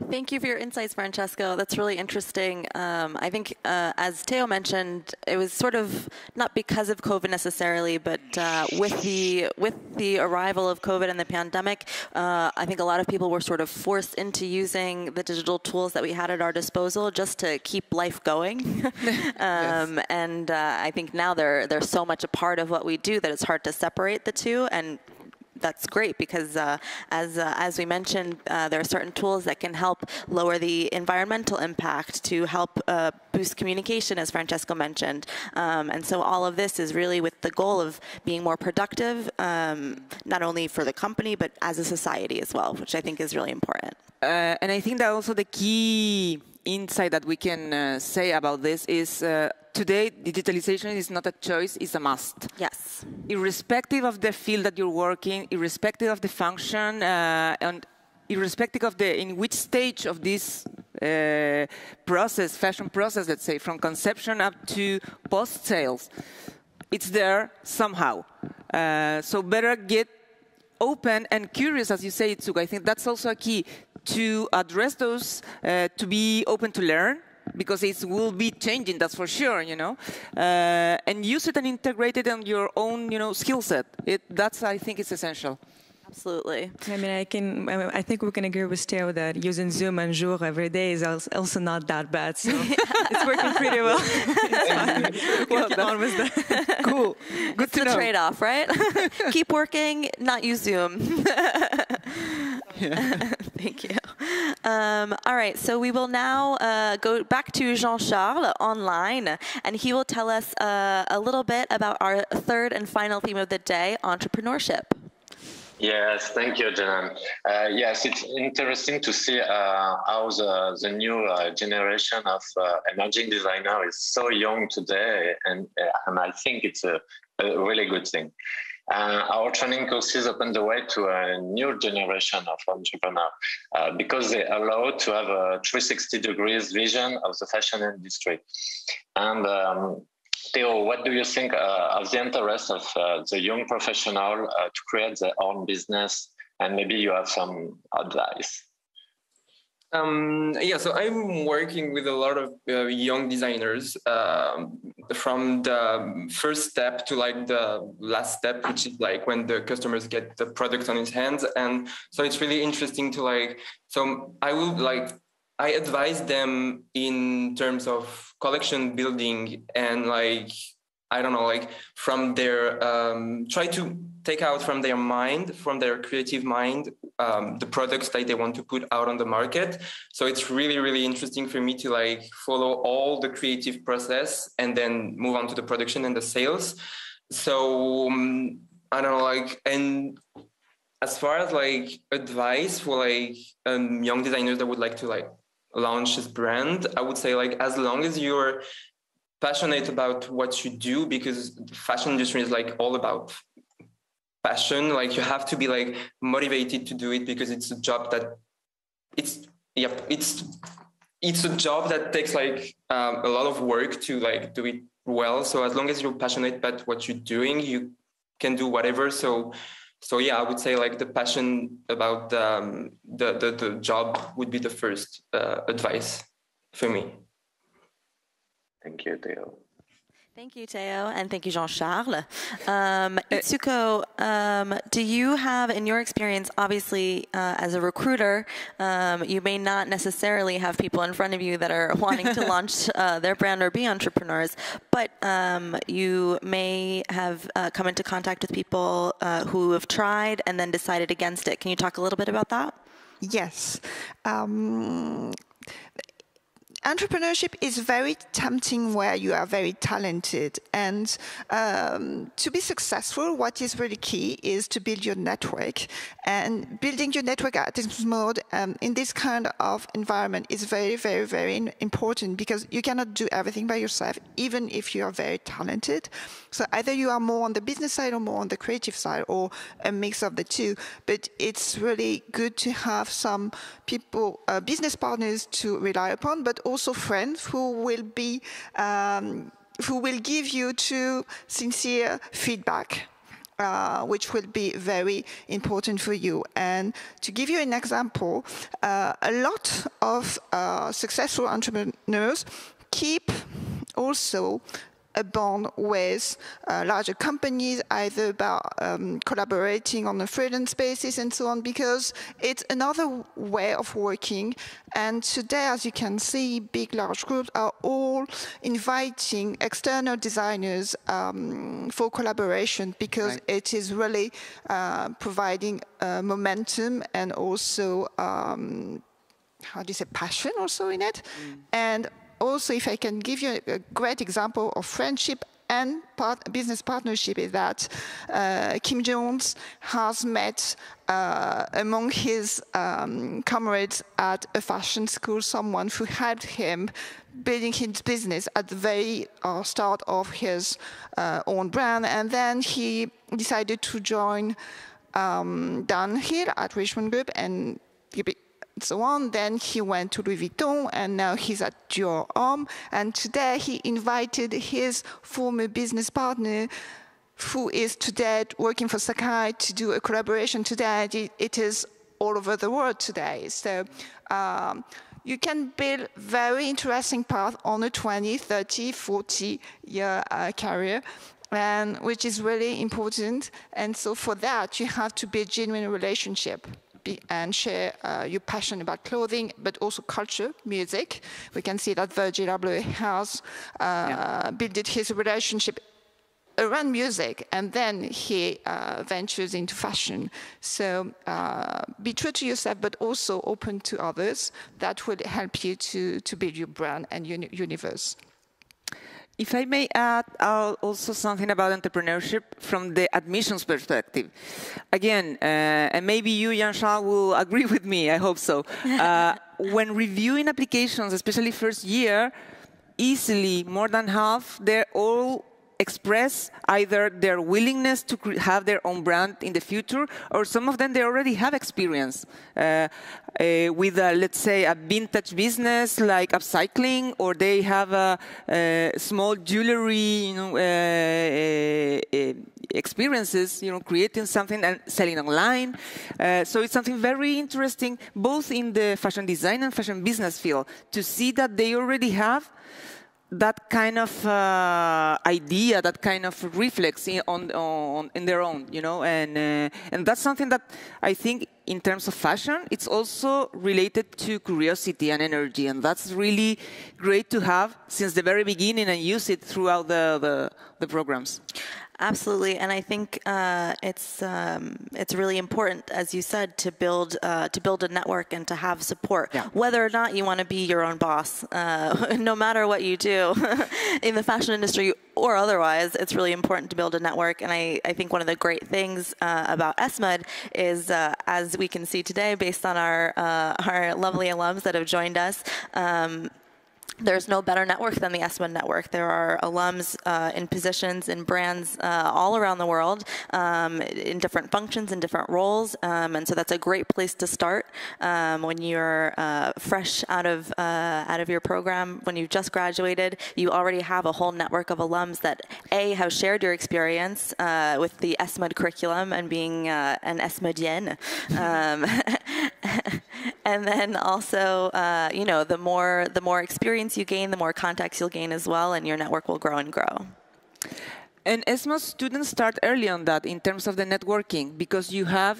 Thank you for your insights, Francesco. That's really interesting. I think, as Theo mentioned, it was sort of not because of COVID necessarily, but with the arrival of COVID and the pandemic, I think a lot of people were sort of forced into using the digital tools that we had at our disposal just to keep life going. Yes. And I think now they're so much a part of what we do that it's hard to separate the two. And that's great because, as we mentioned, there are certain tools that can help lower the environmental impact, to help boost communication, as Francesco mentioned. And so all of this is really with the goal of being more productive, not only for the company, but as a society as well, which I think is really important. And I think that also the key insight that we can say about this is today, digitalization is not a choice, it's a must. Yes. Irrespective of the field that you're working, irrespective of the function, and irrespective of in which stage of this process, fashion process, let's say, from conception up to post-sales, it's there somehow. So better get open and curious, as you say, Itsuko. I think that's also a key, to address those, to be open to learn, because it will be changing, that's for sure, you know, and use it and integrate it on your own, you know, skill set. That's, I think, it's essential. Absolutely. I mean, I think we can agree with Theo that using Zoom and Jour every day is also not that bad. So it's working pretty well. Well, that was that. Cool. Good to know. It's a trade-off, right? Keep working, not use Zoom. Yeah. Thank you. All right, so we will now go back to Jean-Charles online, and he will tell us a little bit about our third and final theme of the day, entrepreneurship. Yes, thank you, Jeanne. Yes, it's interesting to see how the new generation of emerging designers is so young today, and I think it's a really good thing. Our training courses open the way to a new generation of entrepreneurs because they allow to have a 360 degrees vision of the fashion industry. And Theo, what do you think of the interest of the young professional to create their own business? And maybe you have some advice. Yeah, so I'm working with a lot of young designers from the first step to like the last step, which is like when the customers get the product on his hands. And so it's really interesting to like, so I would like, I advise them in terms of collection building and like, I don't know, like from their, try to take out from their mind, from their creative mind, the products that they want to put out on the market. So it's really, really interesting for me to like follow all the creative process and then move on to the production and the sales. So I don't know, like, and as far as like advice for like young designers that would like to like launch this brand, I would say like, as long as you're passionate about what you do, because the fashion industry is like all about passion, like you have to be like motivated to do it, because it's a job that it's a job that takes like a lot of work to like do it well. So as long as you're passionate about what you're doing, you can do whatever. So yeah, I would say like the passion about the job would be the first advice for me. Thank you, Theo. Thank you, Theo, and thank you, Jean-Charles. Itsuko, do you have, in your experience, obviously, as a recruiter, you may not necessarily have people in front of you that are wanting to launch their brand or be entrepreneurs, but you may have come into contact with people who have tried and then decided against it. Can you talk a little bit about that? Yes. Entrepreneurship is very tempting where you are very talented, and to be successful, what is really key is to build your network, and building your network at this mode in this kind of environment is very, very, very important, because you cannot do everything by yourself, even if you are very talented. So either you are more on the business side or more on the creative side, or a mix of the two, but it's really good to have some people, business partners to rely upon, but also friends who will give you true, sincere feedback, which will be very important for you. And to give you an example, a lot of successful entrepreneurs keep also a bond with larger companies, either about collaborating on a freelance basis and so on, because it's another way of working. And today, as you can see, big, large groups are all inviting external designers for collaboration, because it is really providing momentum and also, how do you say, passion also in it. And also, if I can give you a great example of friendship and business partnership, is that Kim Jones has met among his comrades at a fashion school someone who helped him building his business at the very start of his own brand. And then he decided to join Dunhill at Richemont Group, and so on. Then he went to Louis Vuitton, and now he's at Dior Homme. And today he invited his former business partner, who is today working for Sakai, to do a collaboration today. It is all over the world today. So you can build very interesting path on a 20, 30, 40-year career, and which is really important. And so for that, you have to build genuine relationship and share your passion about clothing, but also culture, music. We can see that Virgil Abloh has built his relationship around music, and then he ventures into fashion. So be true to yourself, but also open to others. That would help you to build your brand and your universe. If I may add also something about entrepreneurship from the admissions perspective. Again, and maybe you, Jean-Charles, will agree with me, I hope so. When reviewing applications, especially first year, easily more than half, they're all express either their willingness to have their own brand in the future, or some of them, they already have experience with, let's say, a vintage business like upcycling, or they have a small jewelry, you know, experiences, you know, creating something and selling online. So it's something very interesting, both in the fashion design and fashion business field, to see that they already have that kind of idea, that kind of reflex in their own, you know, and that's something that I think in terms of fashion, it's also related to curiosity and energy, and that's really great to have since the very beginning and use it throughout the programs. Absolutely, and I think it's really important, as you said, to build a network and to have support, yeah, whether or not you want to be your own boss. No matter what you do in the fashion industry or otherwise, it's really important to build a network. And I think one of the great things about ESMOD is, as we can see today, based on our lovely alums that have joined us. There's no better network than the ESMOD network. There are alums in positions, in brands all around the world, in different functions, in different roles. And so that's a great place to start when you're fresh out of your program, when you've just graduated. You already have a whole network of alums that, A, have shared your experience with the ESMOD curriculum and being an ESMODienne. And then also, you know, the more experience you gain, the more contacts you'll gain as well, and your network will grow and grow. And ESMOD students start early on that in terms of the networking, because you have,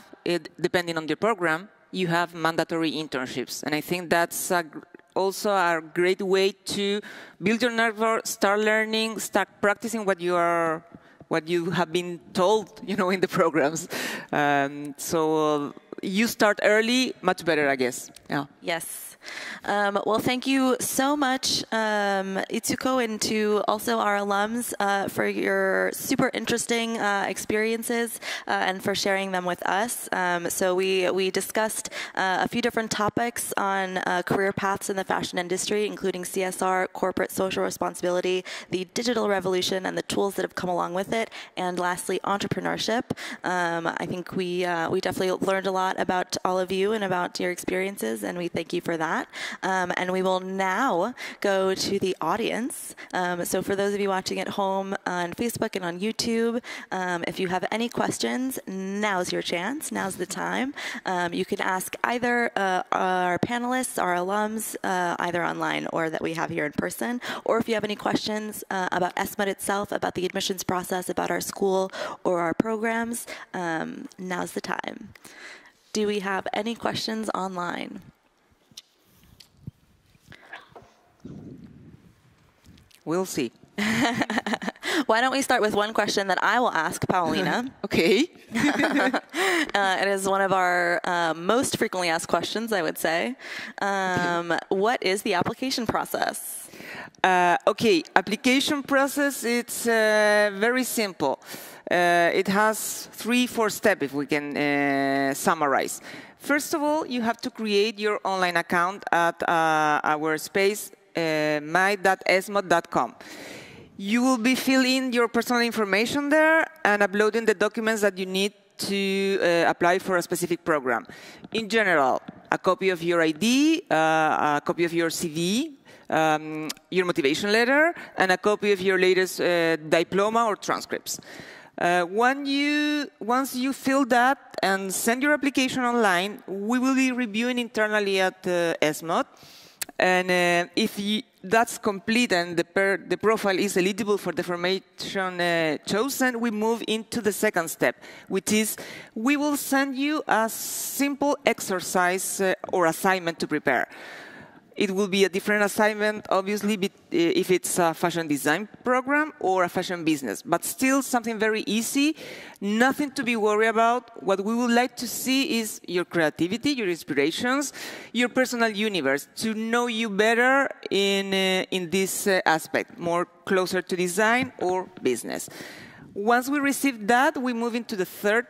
depending on your program, you have mandatory internships. And I think that's also a great way to build your network, start learning, start practicing what you have been told, you know, in the programs. So you start early, much better, I guess. Yeah. Yes. Well, thank you so much, Itsuko, and to also our alums for your super interesting experiences and for sharing them with us. So we discussed a few different topics on career paths in the fashion industry, including CSR, corporate social responsibility, the digital revolution and the tools that have come along with it, and lastly, entrepreneurship. I think we definitely learned a lot about all of you and about your experiences, and we thank you for that. And we will now go to the audience. So for those of you watching at home on Facebook and on YouTube, if you have any questions, now's your chance. Now's the time. You can ask either our panelists, our alums, either online or that we have here in person, or if you have any questions about ESMOD itself, about the admissions process, about our school or our programs, now's the time. Do we have any questions online? We'll see. Why don't we start with one question that I will ask Paulina? Okay. It is one of our most frequently asked questions, I would say. Okay. What is the application process? Okay, application process, it's very simple. It has 3 or 4 steps, if we can summarize. First of all, you have to create your online account at our space, my.esmod.com. You will be filling in your personal information there and uploading the documents that you need to apply for a specific program. In general, a copy of your ID, a copy of your CV, your motivation letter, and a copy of your latest diploma or transcripts. Once you fill that and send your application online, we will be reviewing internally at ESMOD. And if that's complete and the profile is eligible for the formation chosen, we move into the second step, which is we will send you a simple exercise or assignment to prepare. It will be a different assignment, obviously, if it's a fashion design program or a fashion business, but still something very easy, nothing to be worried about. What we would like to see is your creativity, your inspirations, your personal universe, to know you better in this aspect, more closer to design or business. Once we receive that, we move into the third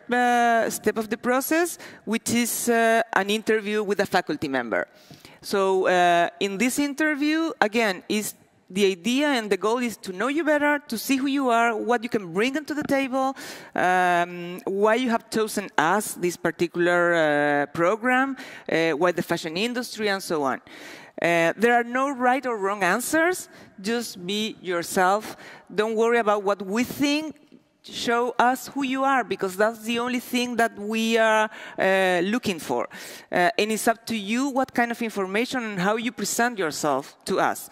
step of the process, which is an interview with a faculty member. So in this interview, again, is The idea and the goal is to know you better, to see who you are, what you can bring onto the table, why you have chosen us, this particular program, why the fashion industry, and so on. There are no right or wrong answers. Just be yourself. Don't worry about what we think. Show us who you are, because that's the only thing that we are looking for. And it's up to you what kind of information and how you present yourself to us.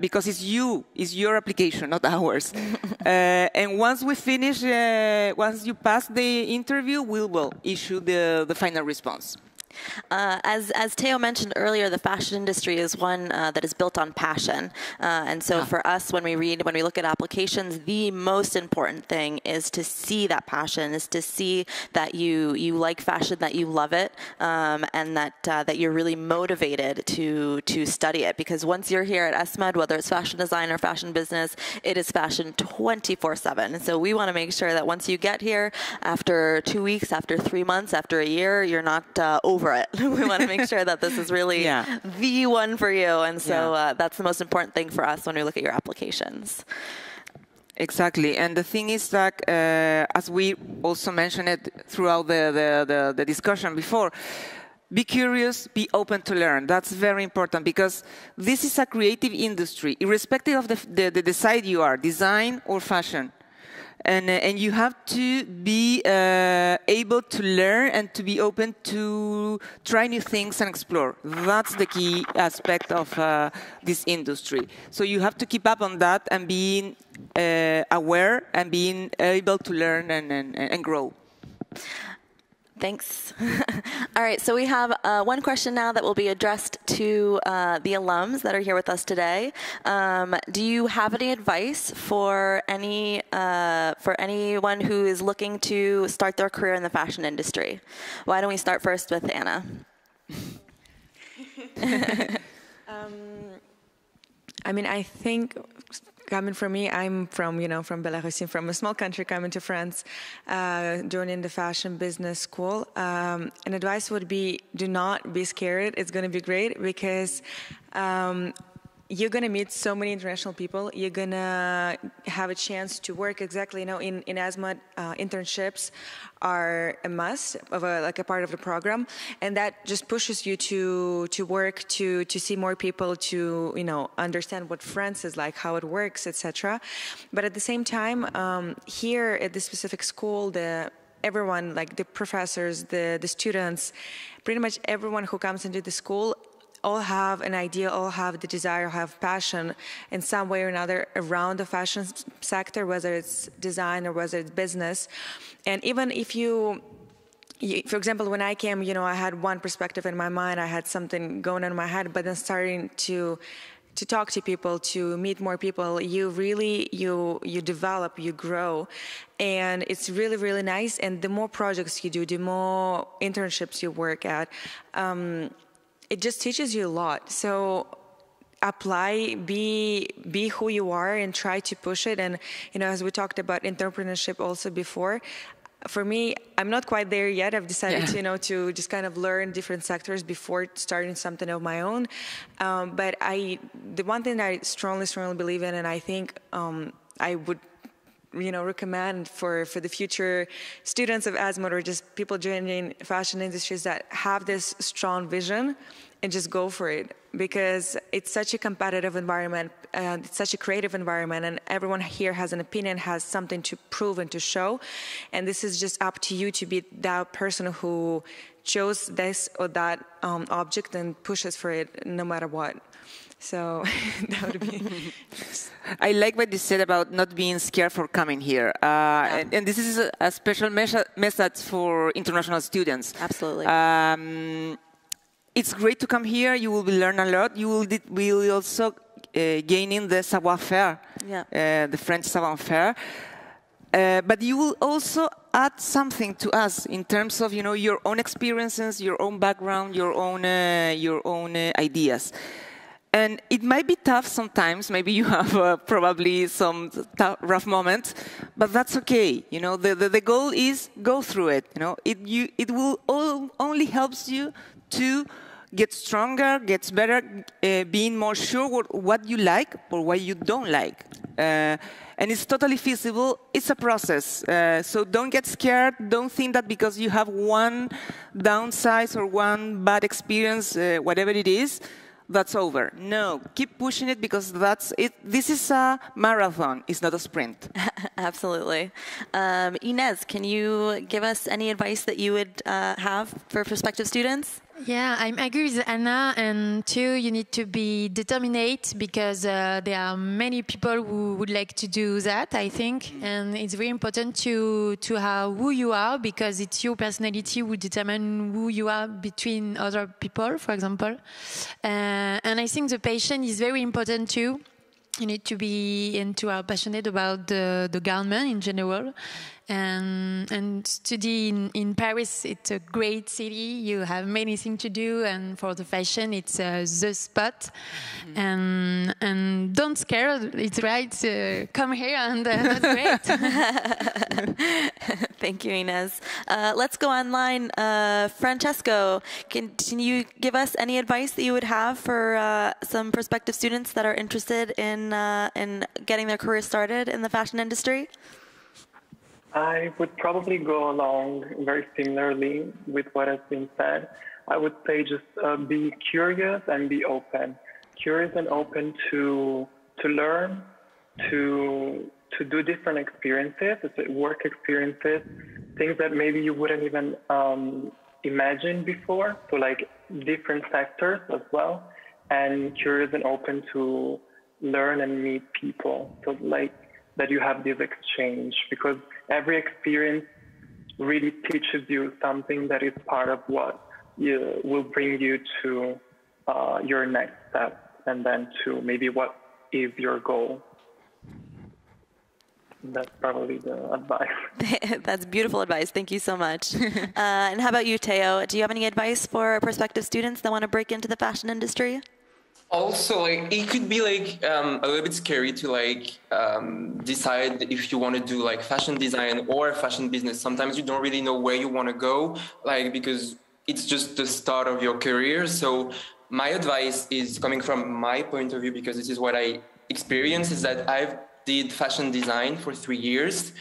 Because it's you, it's your application, not ours. And once we finish, once you pass the interview, we will issue the final response. As Theo mentioned earlier, the fashion industry is one that is built on passion. And so for us, when we look at applications, the most important thing is to see that passion, is to see that you like fashion, that you love it, and that that you're really motivated to study it. Because once you're here at ESMOD, whether it's fashion design or fashion business, it is fashion 24/7. So we want to make sure that once you get here, after 2 weeks, after 3 months, after a year, you're not over it. We want to make sure that this is really the one for you. And so that's the most important thing for us when we look at your applications. Exactly. And the thing is that, as we also mentioned it throughout the discussion before, be curious, be open to learn. That's very important, because this is a creative industry, irrespective of the side you are, design or fashion. And you have to be able to learn and to be open to try new things and explore. That's the key aspect of this industry. So you have to keep up on that and being aware and being able to learn and grow. Thanks. All right, so we have one question now that will be addressed to the alums that are here with us today. Do you have any advice for anyone who is looking to start their career in the fashion industry? Why don't we start first with Anna? I mean, I think, coming from me, I'm from, you know, from Belarus, from a small country, coming to France, joining the fashion business school. An advice would be, do not be scared. It's going to be great, because you're going to meet so many international people. You're going to have a chance to work exactly, you know, in ESMOD, internships are a must, like a part of the program. And that just pushes you to work, to see more people, to, you know, understand what France is like, how it works, etc. But at the same time, here at this specific school, everyone, like the professors, the students, pretty much everyone who comes into the school, all have an idea, all have the desire, have passion in some way or another around the fashion sector, whether it's design or whether it's business. And even if you, for example, when I came, you know, I had one perspective in my mind, I had something going on in my head, but then starting to talk to people, to meet more people, you really, you develop, you grow. And it's really, really nice. And the more projects you do, the more internships you work at, it just teaches you a lot. So apply, be who you are, and try to push it. And, you know, as we talked about entrepreneurship also before, for me, I'm not quite there yet. I've decided, you know, to just kind of learn different sectors before starting something of my own. But the one thing that I strongly, strongly believe in, and I think I would, you know, recommend for the future students of ESMOD, or just people joining fashion industries, that have this strong vision and just go for it, because it's such a competitive environment, it's such a creative environment, and everyone here has an opinion, has something to prove and to show, and this is just up to you to be that person who chose this or that object and pushes for it no matter what. So that would be. I like what you said about not being scared for coming here. And this is a special message for international students. Absolutely. It's great to come here. You will learn a lot. You will also gain the savoir-faire, the French savoir-faire. But you will also add something to us in terms of, you know, your own experiences, your own background, your own ideas. And it might be tough sometimes. Maybe you have probably some rough moments, but that's okay. You know, the goal is go through it. You know, it will only helps you to gets stronger, gets better, being more sure what you like or what you don't like. And it's totally feasible. It's a process. So don't get scared. Don't think that because you have one downsize or one bad experience, whatever it is, that's over. No, keep pushing it because that's it. This is a marathon. It's not a sprint. Absolutely. Inès, can you give us any advice that you would have for prospective students? Yeah, I agree with Anna, and too, you need to be determined because there are many people who would like to do that, I think, and it's very important to have who you are because it's your personality who determines who you are between other people, for example. And I think the passion is very important too. You need to be and to are passionate about the garment in general. And study in Paris, it's a great city. You have many things to do, and for the fashion, it's the spot. Mm-hmm. And don't scare, it's right. Come here, and that's great. Thank you, Inès. Let's go online. Francesco, can you give us any advice that you would have for some prospective students that are interested in getting their career started in the fashion industry? I would probably go along very similarly with what has been said. I would say just be curious and be open. Curious and open to learn, to do different experiences, work experiences, things that maybe you wouldn't even imagine before. So like different sectors as well, and curious and open to learn and meet people. So like that you have this exchange, because every experience really teaches you something that is part of what will bring you to your next step, and then to maybe what is your goal. That's probably the advice. That's beautiful advice. Thank you so much. And how about you, Theo? Do you have any advice for prospective students that want to break into the fashion industry? Also, like, it could be like a little bit scary to like decide if you want to do like fashion design or fashion business. Sometimes you don't really know where you want to go, like, because it's just the start of your career. So my advice is coming from my point of view, because this is what I experienced, is that I did fashion design for 3 years.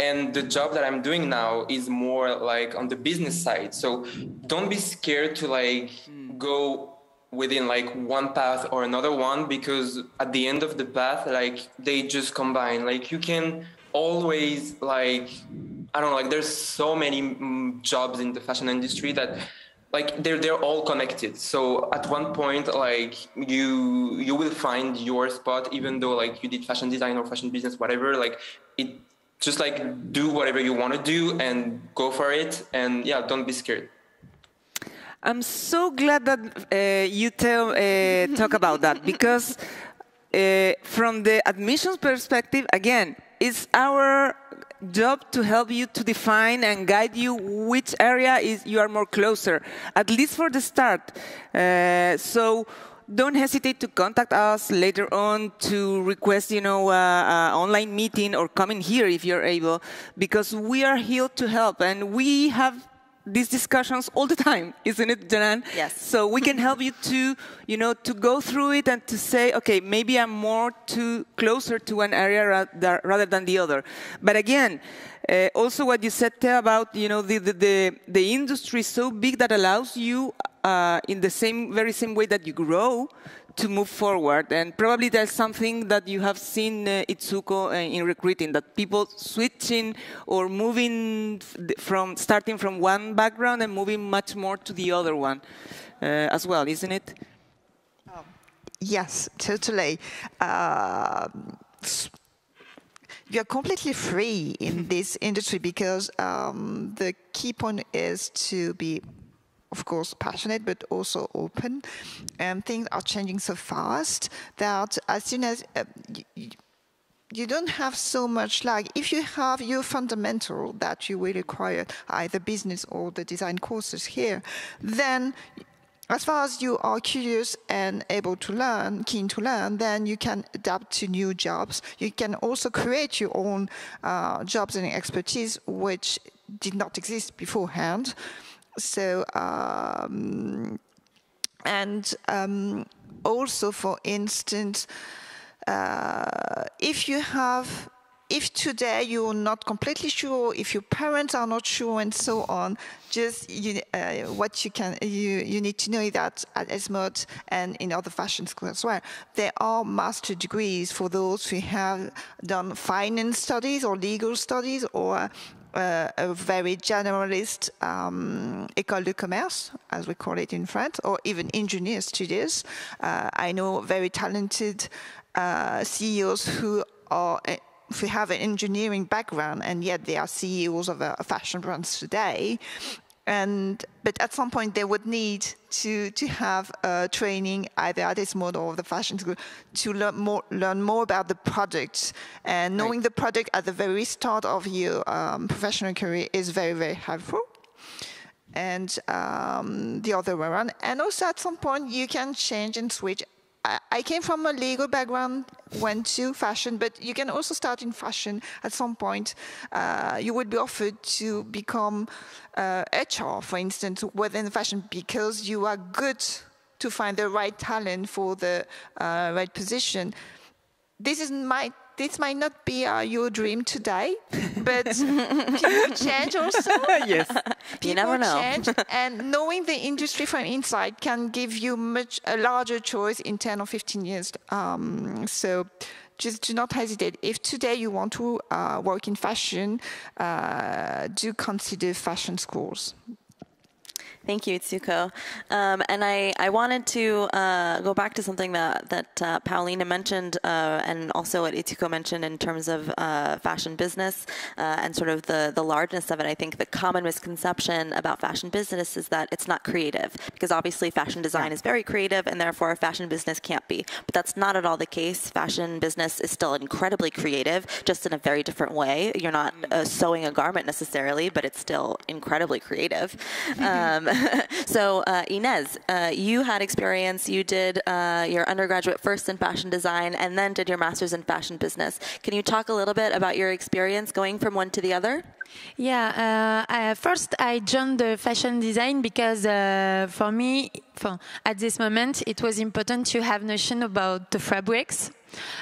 And the job that I'm doing now is more like on the business side. So don't be scared to like go within like one path or another one, because at the end of the path, like, they just combine. Like, you can always, like, I don't know, like, there's so many jobs in the fashion industry that like they're all connected. So at one point, like, you will find your spot, even though like you did fashion design or fashion business, whatever. Like, it just, like, do whatever you want to do and go for it. And yeah, don't be scared. I'm so glad that you talk about that, because from the admissions perspective, again, it's our job to help you to define and guide you which area is you are more closer, at least for the start. So don't hesitate to contact us later on to request, you know, an online meeting or come in here if you're able, because we are here to help, and we have these discussions all the time, isn't it, Jeanne? Yes. So we can help you to, you know, to go through it and to say, okay, maybe I'm more closer to one area rather than the other. But again, also what you said there about, you know, the industry is so big that allows you, in the very same way that you grow, to move forward. And probably there's something that you have seen Itsuko in recruiting, that people switching or moving from starting from one background and moving much more to the other one as well, isn't it? Oh. Yes, totally. You're completely free in this industry, because the key point is to be, of course, passionate, but also open. And things are changing so fast that as soon as you don't have so much lag. If you have your fundamental that you will require, either business or the design courses here, then as far as you are curious and able to learn, keen to learn, then you can adapt to new jobs. You can also create your own jobs and expertise, which did not exist beforehand. So And also, for instance, if today you're not completely sure, if your parents are not sure, and so on, just what you need to know is that at ESMOD and in other fashion schools as well, there are master degrees for those who have done finance studies or legal studies or a very generalist école de commerce, as we call it in France, or even engineer studies. I know very talented CEOs who are if we have an engineering background, and yet they are CEOs of fashion brands today. But at some point, they would need to have training either at ESMOD or the fashion school to learn more about the product. And knowing the product at the very start of your professional career is very, very helpful. And the other way around. And also, at some point, you can change and switch. I came from a legal background, went to fashion, but you can also start in fashion. At some point, you would be offered to become HR, for instance, within fashion, because you are good to find the right talent for the right position. This might not be your dream today, but people change also. Yes, people you never know. Change, and knowing the industry from inside can give you a larger choice in 10 or 15 years. So just do not hesitate. If today you want to work in fashion, do consider fashion schools. Thank you, Itsuko. And I wanted to go back to something that Paulina mentioned and also what Itsuko mentioned in terms of fashion business and sort of the largeness of it. I think the common misconception about fashion business is that it's not creative, because obviously fashion design is very creative and therefore fashion business can't be. But that's not at all the case. Fashion business is still incredibly creative, just in a very different way. You're not sewing a garment necessarily, but it's still incredibly creative. So Inès, you had experience, you did your undergraduate first in fashion design and then did your master's in fashion business. Can you talk a little bit about your experience going from one to the other? Yeah, first I joined the fashion design because for me, at this moment, it was important to have notion about the fabrics.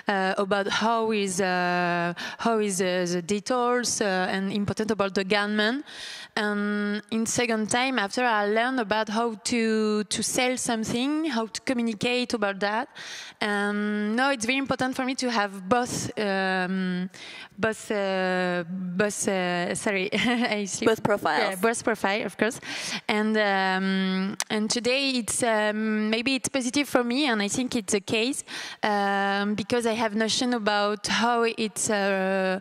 About how is the details and important about the garment. And in second time, after I learned about how to sell something, how to communicate about that. Now it's very important for me to have both profiles. Yeah, both profile, of course. And today it's maybe it's positive for me, and I think it's the case. Because I have notion about how it's a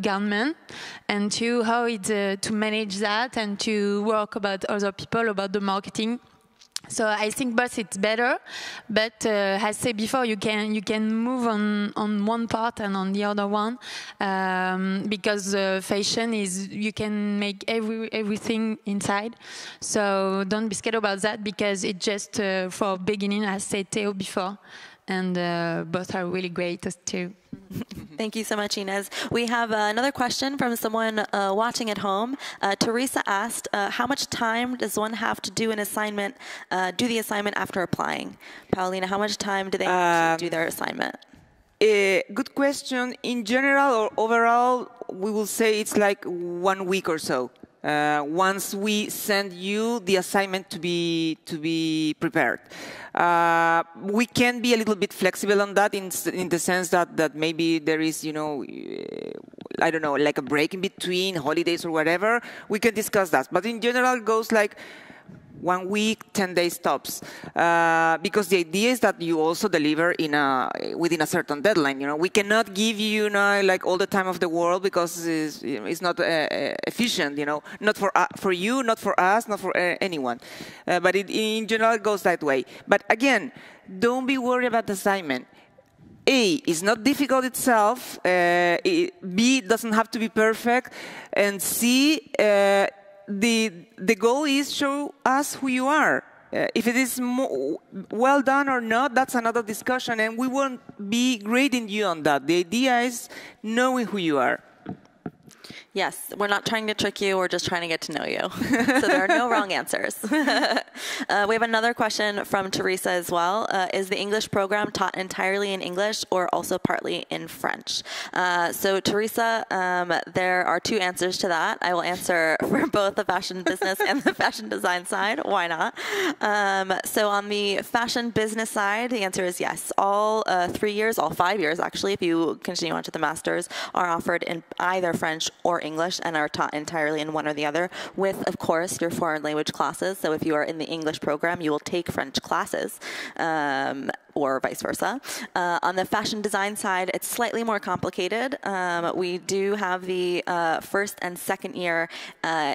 garment, and how to manage that, and to work about other people, about the marketing. So I think both it's better, but as I said before, you can move on one part and on the other one, because fashion is you can make everything inside. So don't be scared about that, because it's just for beginning, as I said Theo before. And both are really great too. Thank you so much, Inès. We have another question from someone watching at home. Teresa asked, how much time does one have to do an assignment, do the assignment after applying? Paulina, how much time do they have to do their assignment? Good question. In general or overall, we will say it's like 1 week or so. Once we send you the assignment to be prepared. We can be a little bit flexible on that in the sense that maybe there is, you know, I don't know, like a break in between holidays or whatever. We can discuss that. But in general, it goes like 1 week, 10 days tops, because the idea is that you also deliver within a certain deadline. You know, we cannot give you, like all the time of the world, because it's not efficient. You know, not for you, not for us, not for anyone. But it, in general, it goes that way. But again, don't be worried about the assignment. A, it's not difficult itself. B, it doesn't have to be perfect, and C. The goal is show us who you are. If it is well done or not, that's another discussion, and we won't be grading you on that. The idea is knowing who you are. Yes, we're not trying to trick you, we're just trying to get to know you. So there are no wrong answers. We have another question from Teresa as well. Is the English program taught entirely in English or also partly in French? So Teresa, there are two answers to that. I will answer for both the fashion business and the fashion design side, why not? So on the fashion business side, the answer is yes. All 3 years, all 5 years actually, if you continue on to the master's, are offered in either French or English and are taught entirely in one or the other, with of course your foreign language classes. So if you are in the English program, you will take French classes, or vice versa. On the fashion design side, it's slightly more complicated. We do have the first and second year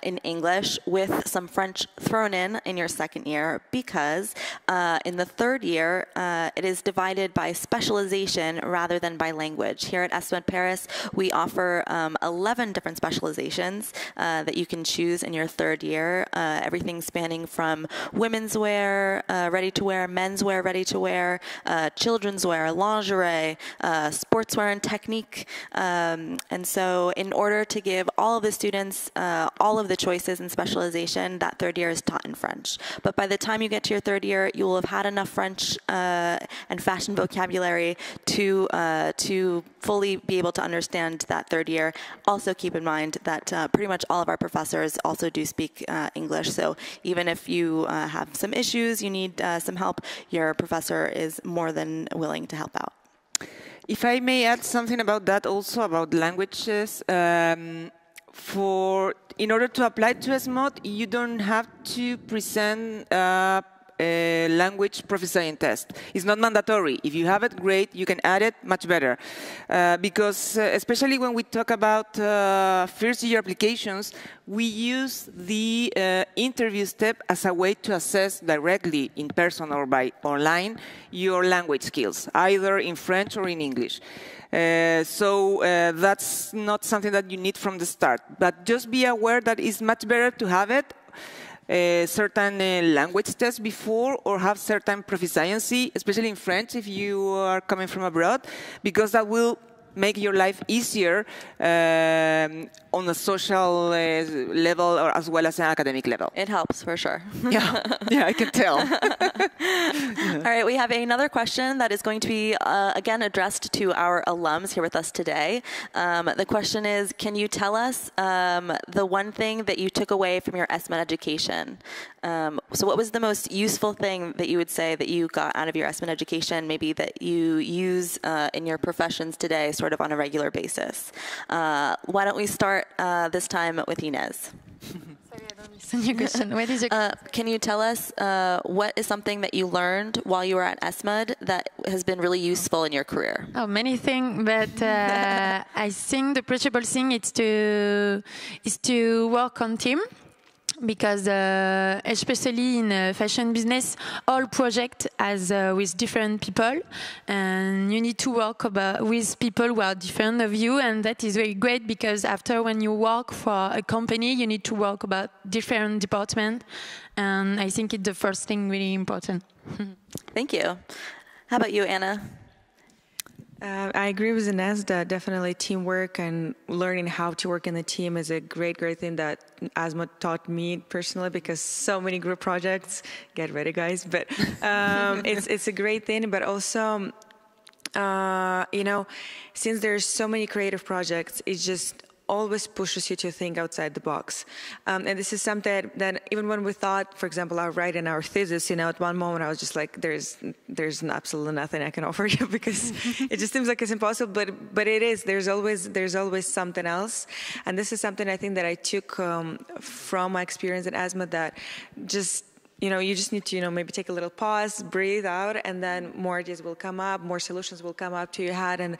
in English with some French thrown in your second year, because in the third year, it is divided by specialization rather than by language. Here at ESMOD Paris, we offer 11 different specializations that you can choose in your third year, everything spanning from women's wear, ready-to-wear, men's wear, ready-to-wear, children's wear, lingerie, sportswear and technique. And so in order to give all of the students all of the choices and specialization, that third year is taught in French. But by the time you get to your third year, you will have had enough French and fashion vocabulary to fully be able to understand that third year. Also keep in mind that pretty much all of our professors also do speak English. So even if you have some issues, you need some help, your professor is more than willing to help out. If I may add something about that also, about languages, in order to apply to ESMOD, you don't have to present a language proficiency test. It's not mandatory. If you have it, great, you can add it, much better. Because especially when we talk about first-year applications, we use the interview step as a way to assess directly in person or by online your language skills, either in French or in English. So that's not something that you need from the start. But just be aware that it's much better to have it certain language tests before, or have certain proficiency, especially in French if you are coming from abroad, because that will make your life easier on a social level, or as well as an academic level. It helps, for sure. Yeah, yeah, I can tell. Yeah. All right, we have another question that is going to be, again, addressed to our alums here with us today. The question is, can you tell us the one thing that you took away from your ESMOD education? So what was the most useful thing that you would say that you got out of your ESMOD education, maybe that you use in your professions today, sort of on a regular basis? Why don't we start this time with Inez? Sorry, I don't understand your question. What is your can you tell us what is something that you learned while you were at ESMOD that has been really useful in your career? Oh, many things, but I think the principal thing is to work on team. Because especially in fashion business, all project as with different people, and you need to work with people who are different of you, and that is very great, because after when you work for a company, you need to work about different departments, and I think it's the first thing really important. Thank you. How about you, Anna? I agree with Inez that definitely teamwork and learning how to work in the team is a great thing that ESMOD taught me personally, because so many group projects, get ready guys, but it's a great thing. But also, you know, since there's so many creative projects, it's just always pushes you to think outside the box. And this is something that even when we thought, for example, I'll write in our thesis, you know, at one moment I was just like, there's absolutely nothing I can offer you, because it just seems like it's impossible, but it is. There's always something else. And this is something I think that I took from my experience at ESMOD, that just, you know, you just need to, you know, maybe take a little pause, breathe out, and then more ideas will come up, more solutions will come up to your head, and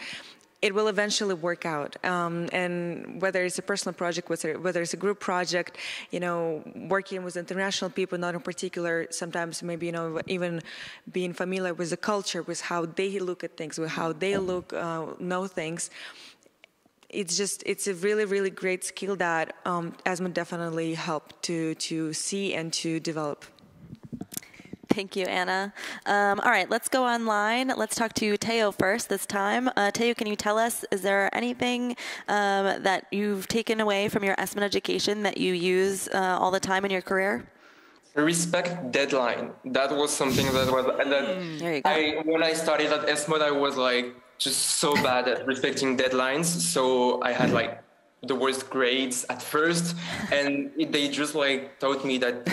it will eventually work out. And whether it's a personal project, whether it's a group project, you know, working with international people, not in particular, sometimes maybe, you know, even being familiar with the culture, with how they look at things, with how they look, know things. It's just, it's a really great skill that ESMOD definitely helped to see and to develop. Thank you, Anna. All right, let's go online. Let's talk to Theo first this time. Theo, can you tell us, is there anything that you've taken away from your ESMOD education that you use all the time in your career? Respect deadline. That was something that was, when I started at ESMOD, I was like just so bad at respecting deadlines. So I had like the worst grades at first, and they just like taught me that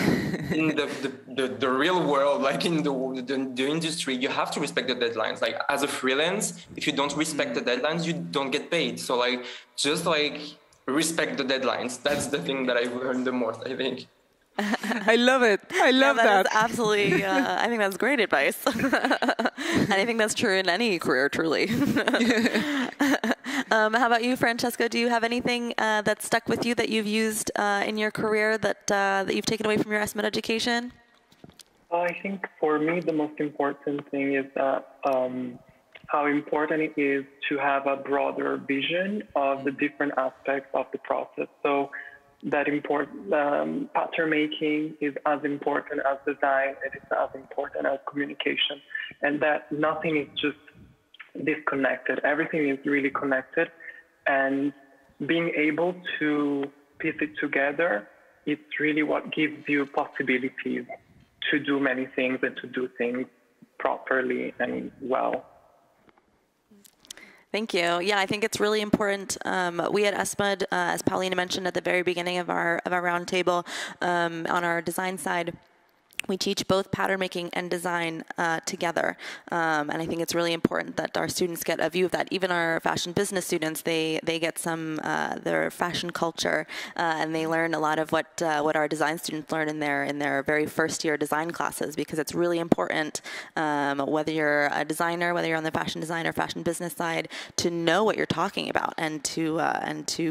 in the real world, like in the industry, you have to respect the deadlines. Like as a freelance, if you don't respect the deadlines, you don't get paid. So like, just like respect the deadlines. That's the thing that I've learned the most, I think. I love it. I love that. Is absolutely. I think that's great advice. And I think that's true in any career, truly. How about you, Francesco? Do you have anything that's stuck with you that you've used in your career that that you've taken away from your ESMOD education? I think for me the most important thing is that how important it is to have a broader vision of the different aspects of the process. So that important pattern making is as important as design, it is as important as communication, and that nothing is just disconnected. Everything is really connected, and being able to piece it together, it's really what gives you possibilities to do many things and to do things properly and well. Thank you. Yeah, I think it's really important. We at ESMOD, as Paulina mentioned at the very beginning of our roundtable, on our design side, we teach both pattern making and design together, and I think it's really important that our students get a view of that. Even our fashion business students, they get some their fashion culture, and they learn a lot of what our design students learn in their very first year design classes, because it's really important, whether you're a designer, whether you're on the fashion design or fashion business side, to know what you're talking about and to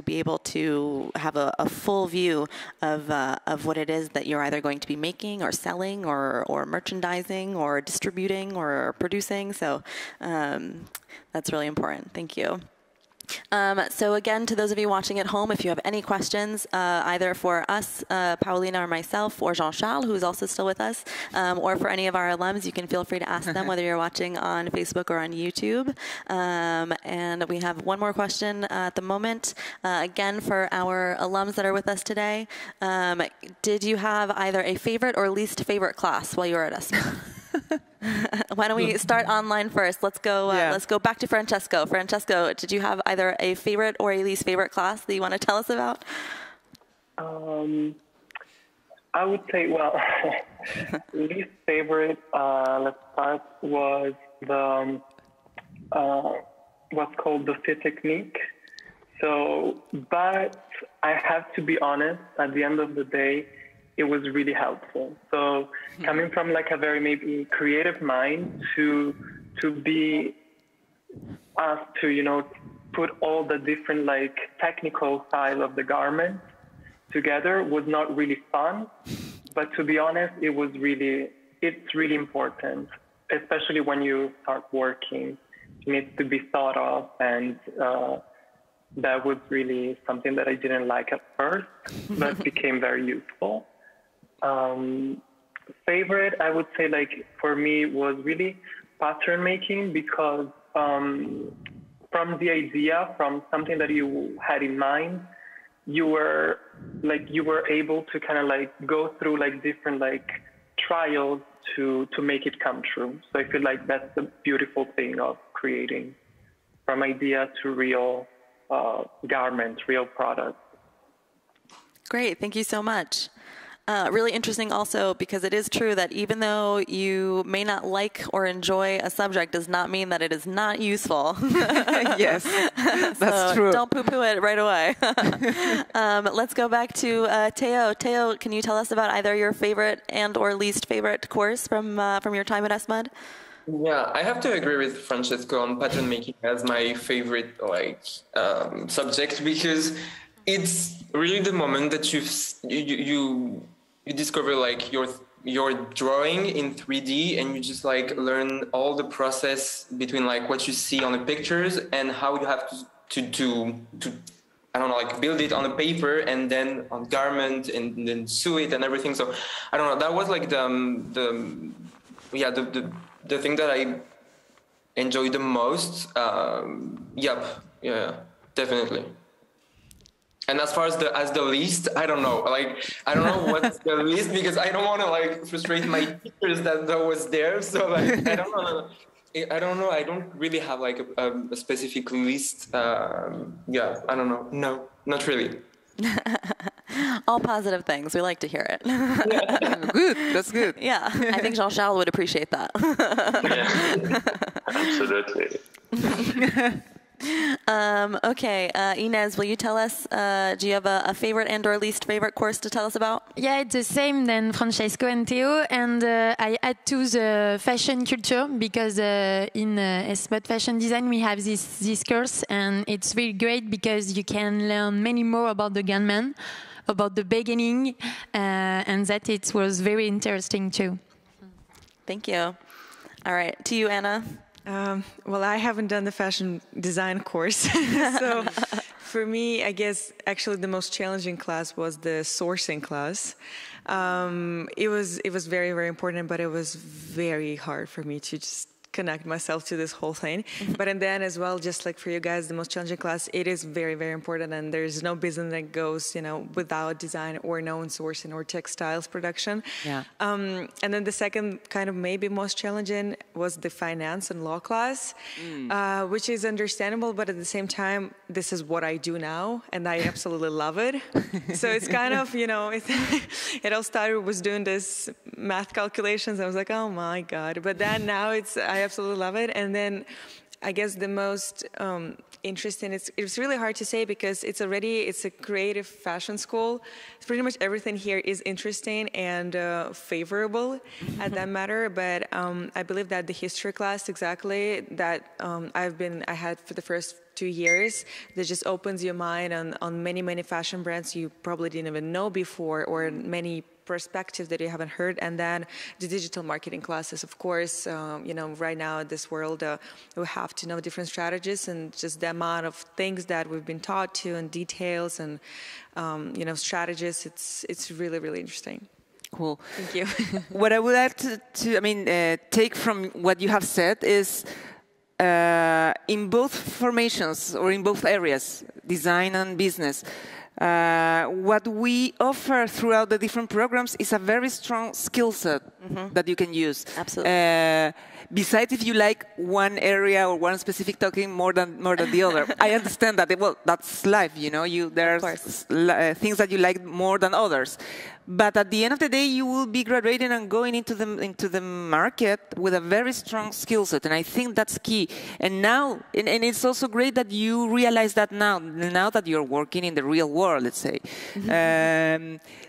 be able to have a full view of what it is that you're either going to be making or selling. Or merchandising or distributing or producing. So that's really important. Thank you. So again, to those of you watching at home, if you have any questions, either for us, Paulina or myself, or Jean-Charles, who is also still with us, or for any of our alums, you can feel free to ask them, whether you're watching on Facebook or on YouTube. And we have one more question at the moment, again, for our alums that are with us today. Did you have either a favorite or least favorite class while you were at ESMOD? Why don't we start online first? Let's go. Let's go back to Francesco. Francesco, did you have either a favorite or a least favorite class that you want to tell us about? I would say, well, least favorite. Let's start was the what's called the fit technique. So, but I have to be honest. At the end of the day, it was really helpful. So coming from like a very maybe creative mind to be asked to, you know, put all the different like technical style of the garment together was not really fun. But to be honest, it was really, it's really important, especially when you start working. It needs to be thought of, and that was really something that I didn't like at first, but became very useful. Favorite, I would say, like for me, was really pattern making, because from the idea, from something that you had in mind, you were able to kind of like go through like different like trials to make it come true. So I feel like that's the beautiful thing of creating, from idea to real garments, real products. Great, thank you so much. Really interesting also, because it is true that even though you may not like or enjoy a subject, does not mean that it is not useful. Yes, that's true. Don't poo-poo it right away. Let's go back to Theo. Theo, can you tell us about either your favorite and or least favorite course from your time at ESMOD? Yeah, I have to agree with Francesco on pattern making as my favorite like subject, because it's really the moment that you discover like your drawing in 3D, and you just like learn all the process between like what you see on the pictures and how you have to I don't know, like build it on the paper and then on garment and then sew it and everything. So I don't know, that was like the yeah, the thing that I enjoy the most. Definitely. And as far as the least, I don't know. Like, I don't know what's the least, because I don't want to like frustrate my teachers that was there. So like, I don't know. I don't really have like a specific list. I don't know. No, not really. All positive things. We like to hear it. Yeah. Good. That's good. Yeah. I think Jean-Charles would appreciate that. Yeah. Absolutely. Okay, Inez, will you tell us, do you have a favorite and or least favorite course to tell us about? Yeah, it's the same than Francesco and Theo, and I add to the fashion culture, because in ESMOD Fashion Design we have this course, and it's really great because you can learn many more about the gunman, about the beginning, and that it was very interesting too. Thank you. All right, to you, Anna. Well, I haven't done the fashion design course, so for me, I guess actually the most challenging class was the sourcing class. It was very, very important, but it was very hard for me to just connect myself to this whole thing. But in the end as well, just like for you guys, the most challenging class, it is very, very important, and there's no business that goes, you know, without design or known sourcing or textiles production. Yeah. And then the second kind of maybe most challenging was the finance and law class, which is understandable, but at the same time, this is what I do now, and I absolutely love it. So it's kind of, you know, it all started with doing this math calculations. I was like, oh my God. But then now I absolutely love it. And then I guess the most interesting, it's really hard to say, because it's a creative fashion school. It's pretty much everything here is interesting and favorable at that matter, but I believe that the history class exactly that I had for the first 2 years, that just opens your mind on many, many fashion brands you probably didn't even know before, or many perspectives that you haven't heard. And then the digital marketing classes, of course, you know, right now in this world, we have to know different strategies, and just the amount of things that we've been taught to, and details, and, you know, strategies, it's really, really interesting. Cool. Thank you. What I would like to take from what you have said is, in both formations, or in both areas, design and business, what we offer throughout the different programs is a very strong skill set that you can use. Absolutely. Besides, if you like one area or one specific talking more than the other, I understand that. Well, that's life, you know. There are things that you like more than others. But at the end of the day, you will be graduating and going into the market with a very strong skill set, and I think that's key. And now, and it's also great that you realize that now that you're working in the real world. Let's say.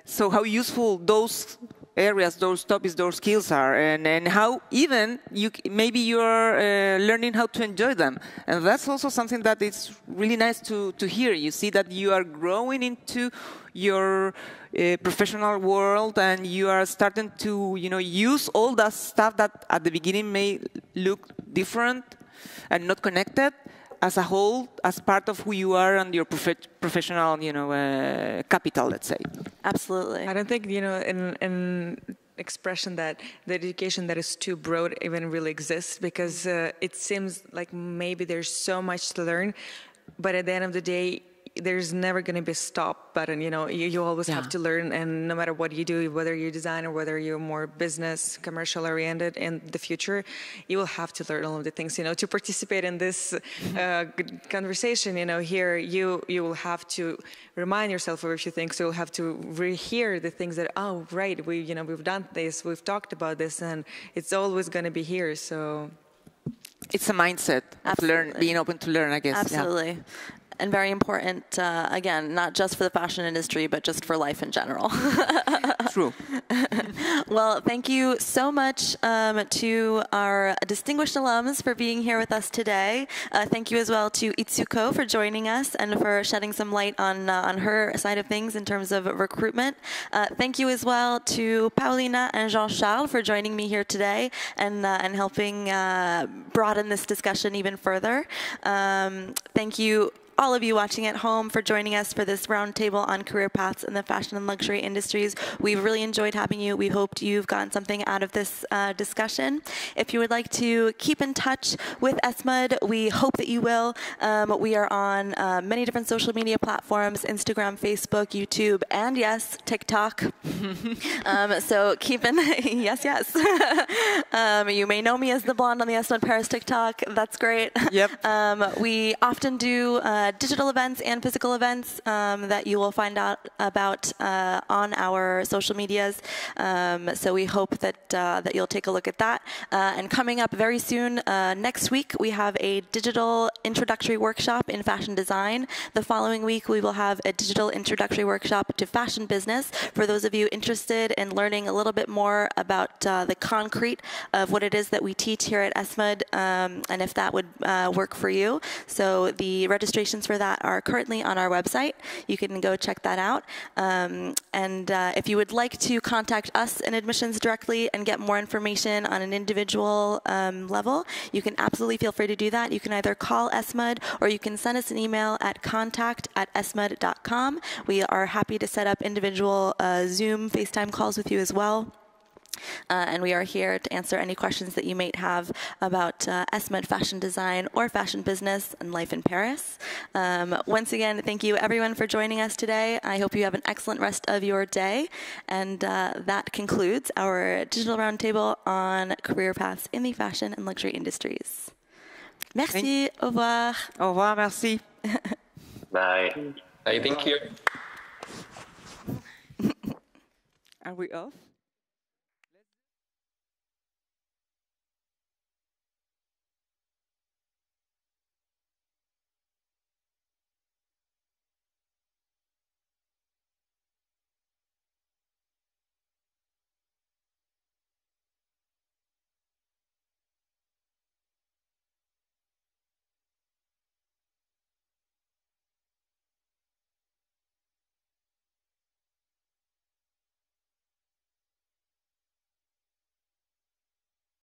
So how useful those areas, those topics, those skills are, and how even maybe you're learning how to enjoy them. And that's also something that it's really nice to hear. You see that you are growing into your professional world, and you are starting to, you know, use all that stuff that at the beginning may look different and not connected, as a whole, as part of who you are and your professional, you know, capital, let's say. Absolutely. I don't think, you know, in expression that the education that is too broad even really exists, because it seems like maybe there's so much to learn, but at the end of the day, there's never going to be a stop button, you know. You always have to learn, and no matter what you do, whether you design or whether you're more business, commercial oriented in the future, you will have to learn all of the things, you know, to participate in this conversation, you know, here. You will have to remind yourself of a few things. You'll have to rehear the things that, oh, right, we've done this, we've talked about this, and it's always going to be here, so. It's a mindset of being open to learn, I guess. Absolutely. Yeah. And very important, again, not just for the fashion industry, but just for life in general. True. Well, thank you so much to our distinguished alums for being here with us today. Thank you as well to Itsuko for joining us and for shedding some light on her side of things in terms of recruitment. Thank you as well to Paulina and Jean-Charles for joining me here today and helping broaden this discussion even further. Thank you all of you watching at home for joining us for this roundtable on career paths in the fashion and luxury industries. We've really enjoyed having you. We hoped you've gotten something out of this discussion. If you would like to keep in touch with ESMOD, we hope that you will. We are on many different social media platforms, Instagram, Facebook, YouTube, and yes, TikTok. So keep in, yes. You may know me as the blonde on the ESMOD Paris TikTok. That's great. Yep. We often do digital events and physical events that you will find out about on our social medias. So we hope that, that you'll take a look at that. And coming up very soon, next week, we have a digital introductory workshop in fashion design. The following week, we will have a digital introductory workshop to fashion business. For those of you interested in learning a little bit more about the concrete of what it is that we teach here at ESMOD, and if that would work for you. So the registrations for that are currently on our website. You can go check that out. And if you would like to contact us in admissions directly and get more information on an individual level, you can absolutely feel free to do that. You can either call ESMOD or you can send us an email at contact@esmod.com. We are happy to set up individual Zoom FaceTime calls with you as well. And we are here to answer any questions that you might have about ESMOD fashion design or fashion business and life in Paris. Once again, thank you everyone for joining us today. I hope you have an excellent rest of your day. And that concludes our digital roundtable on career paths in the fashion and luxury industries. Merci, au revoir. Au revoir, merci. Bye. Thank you. Are we off?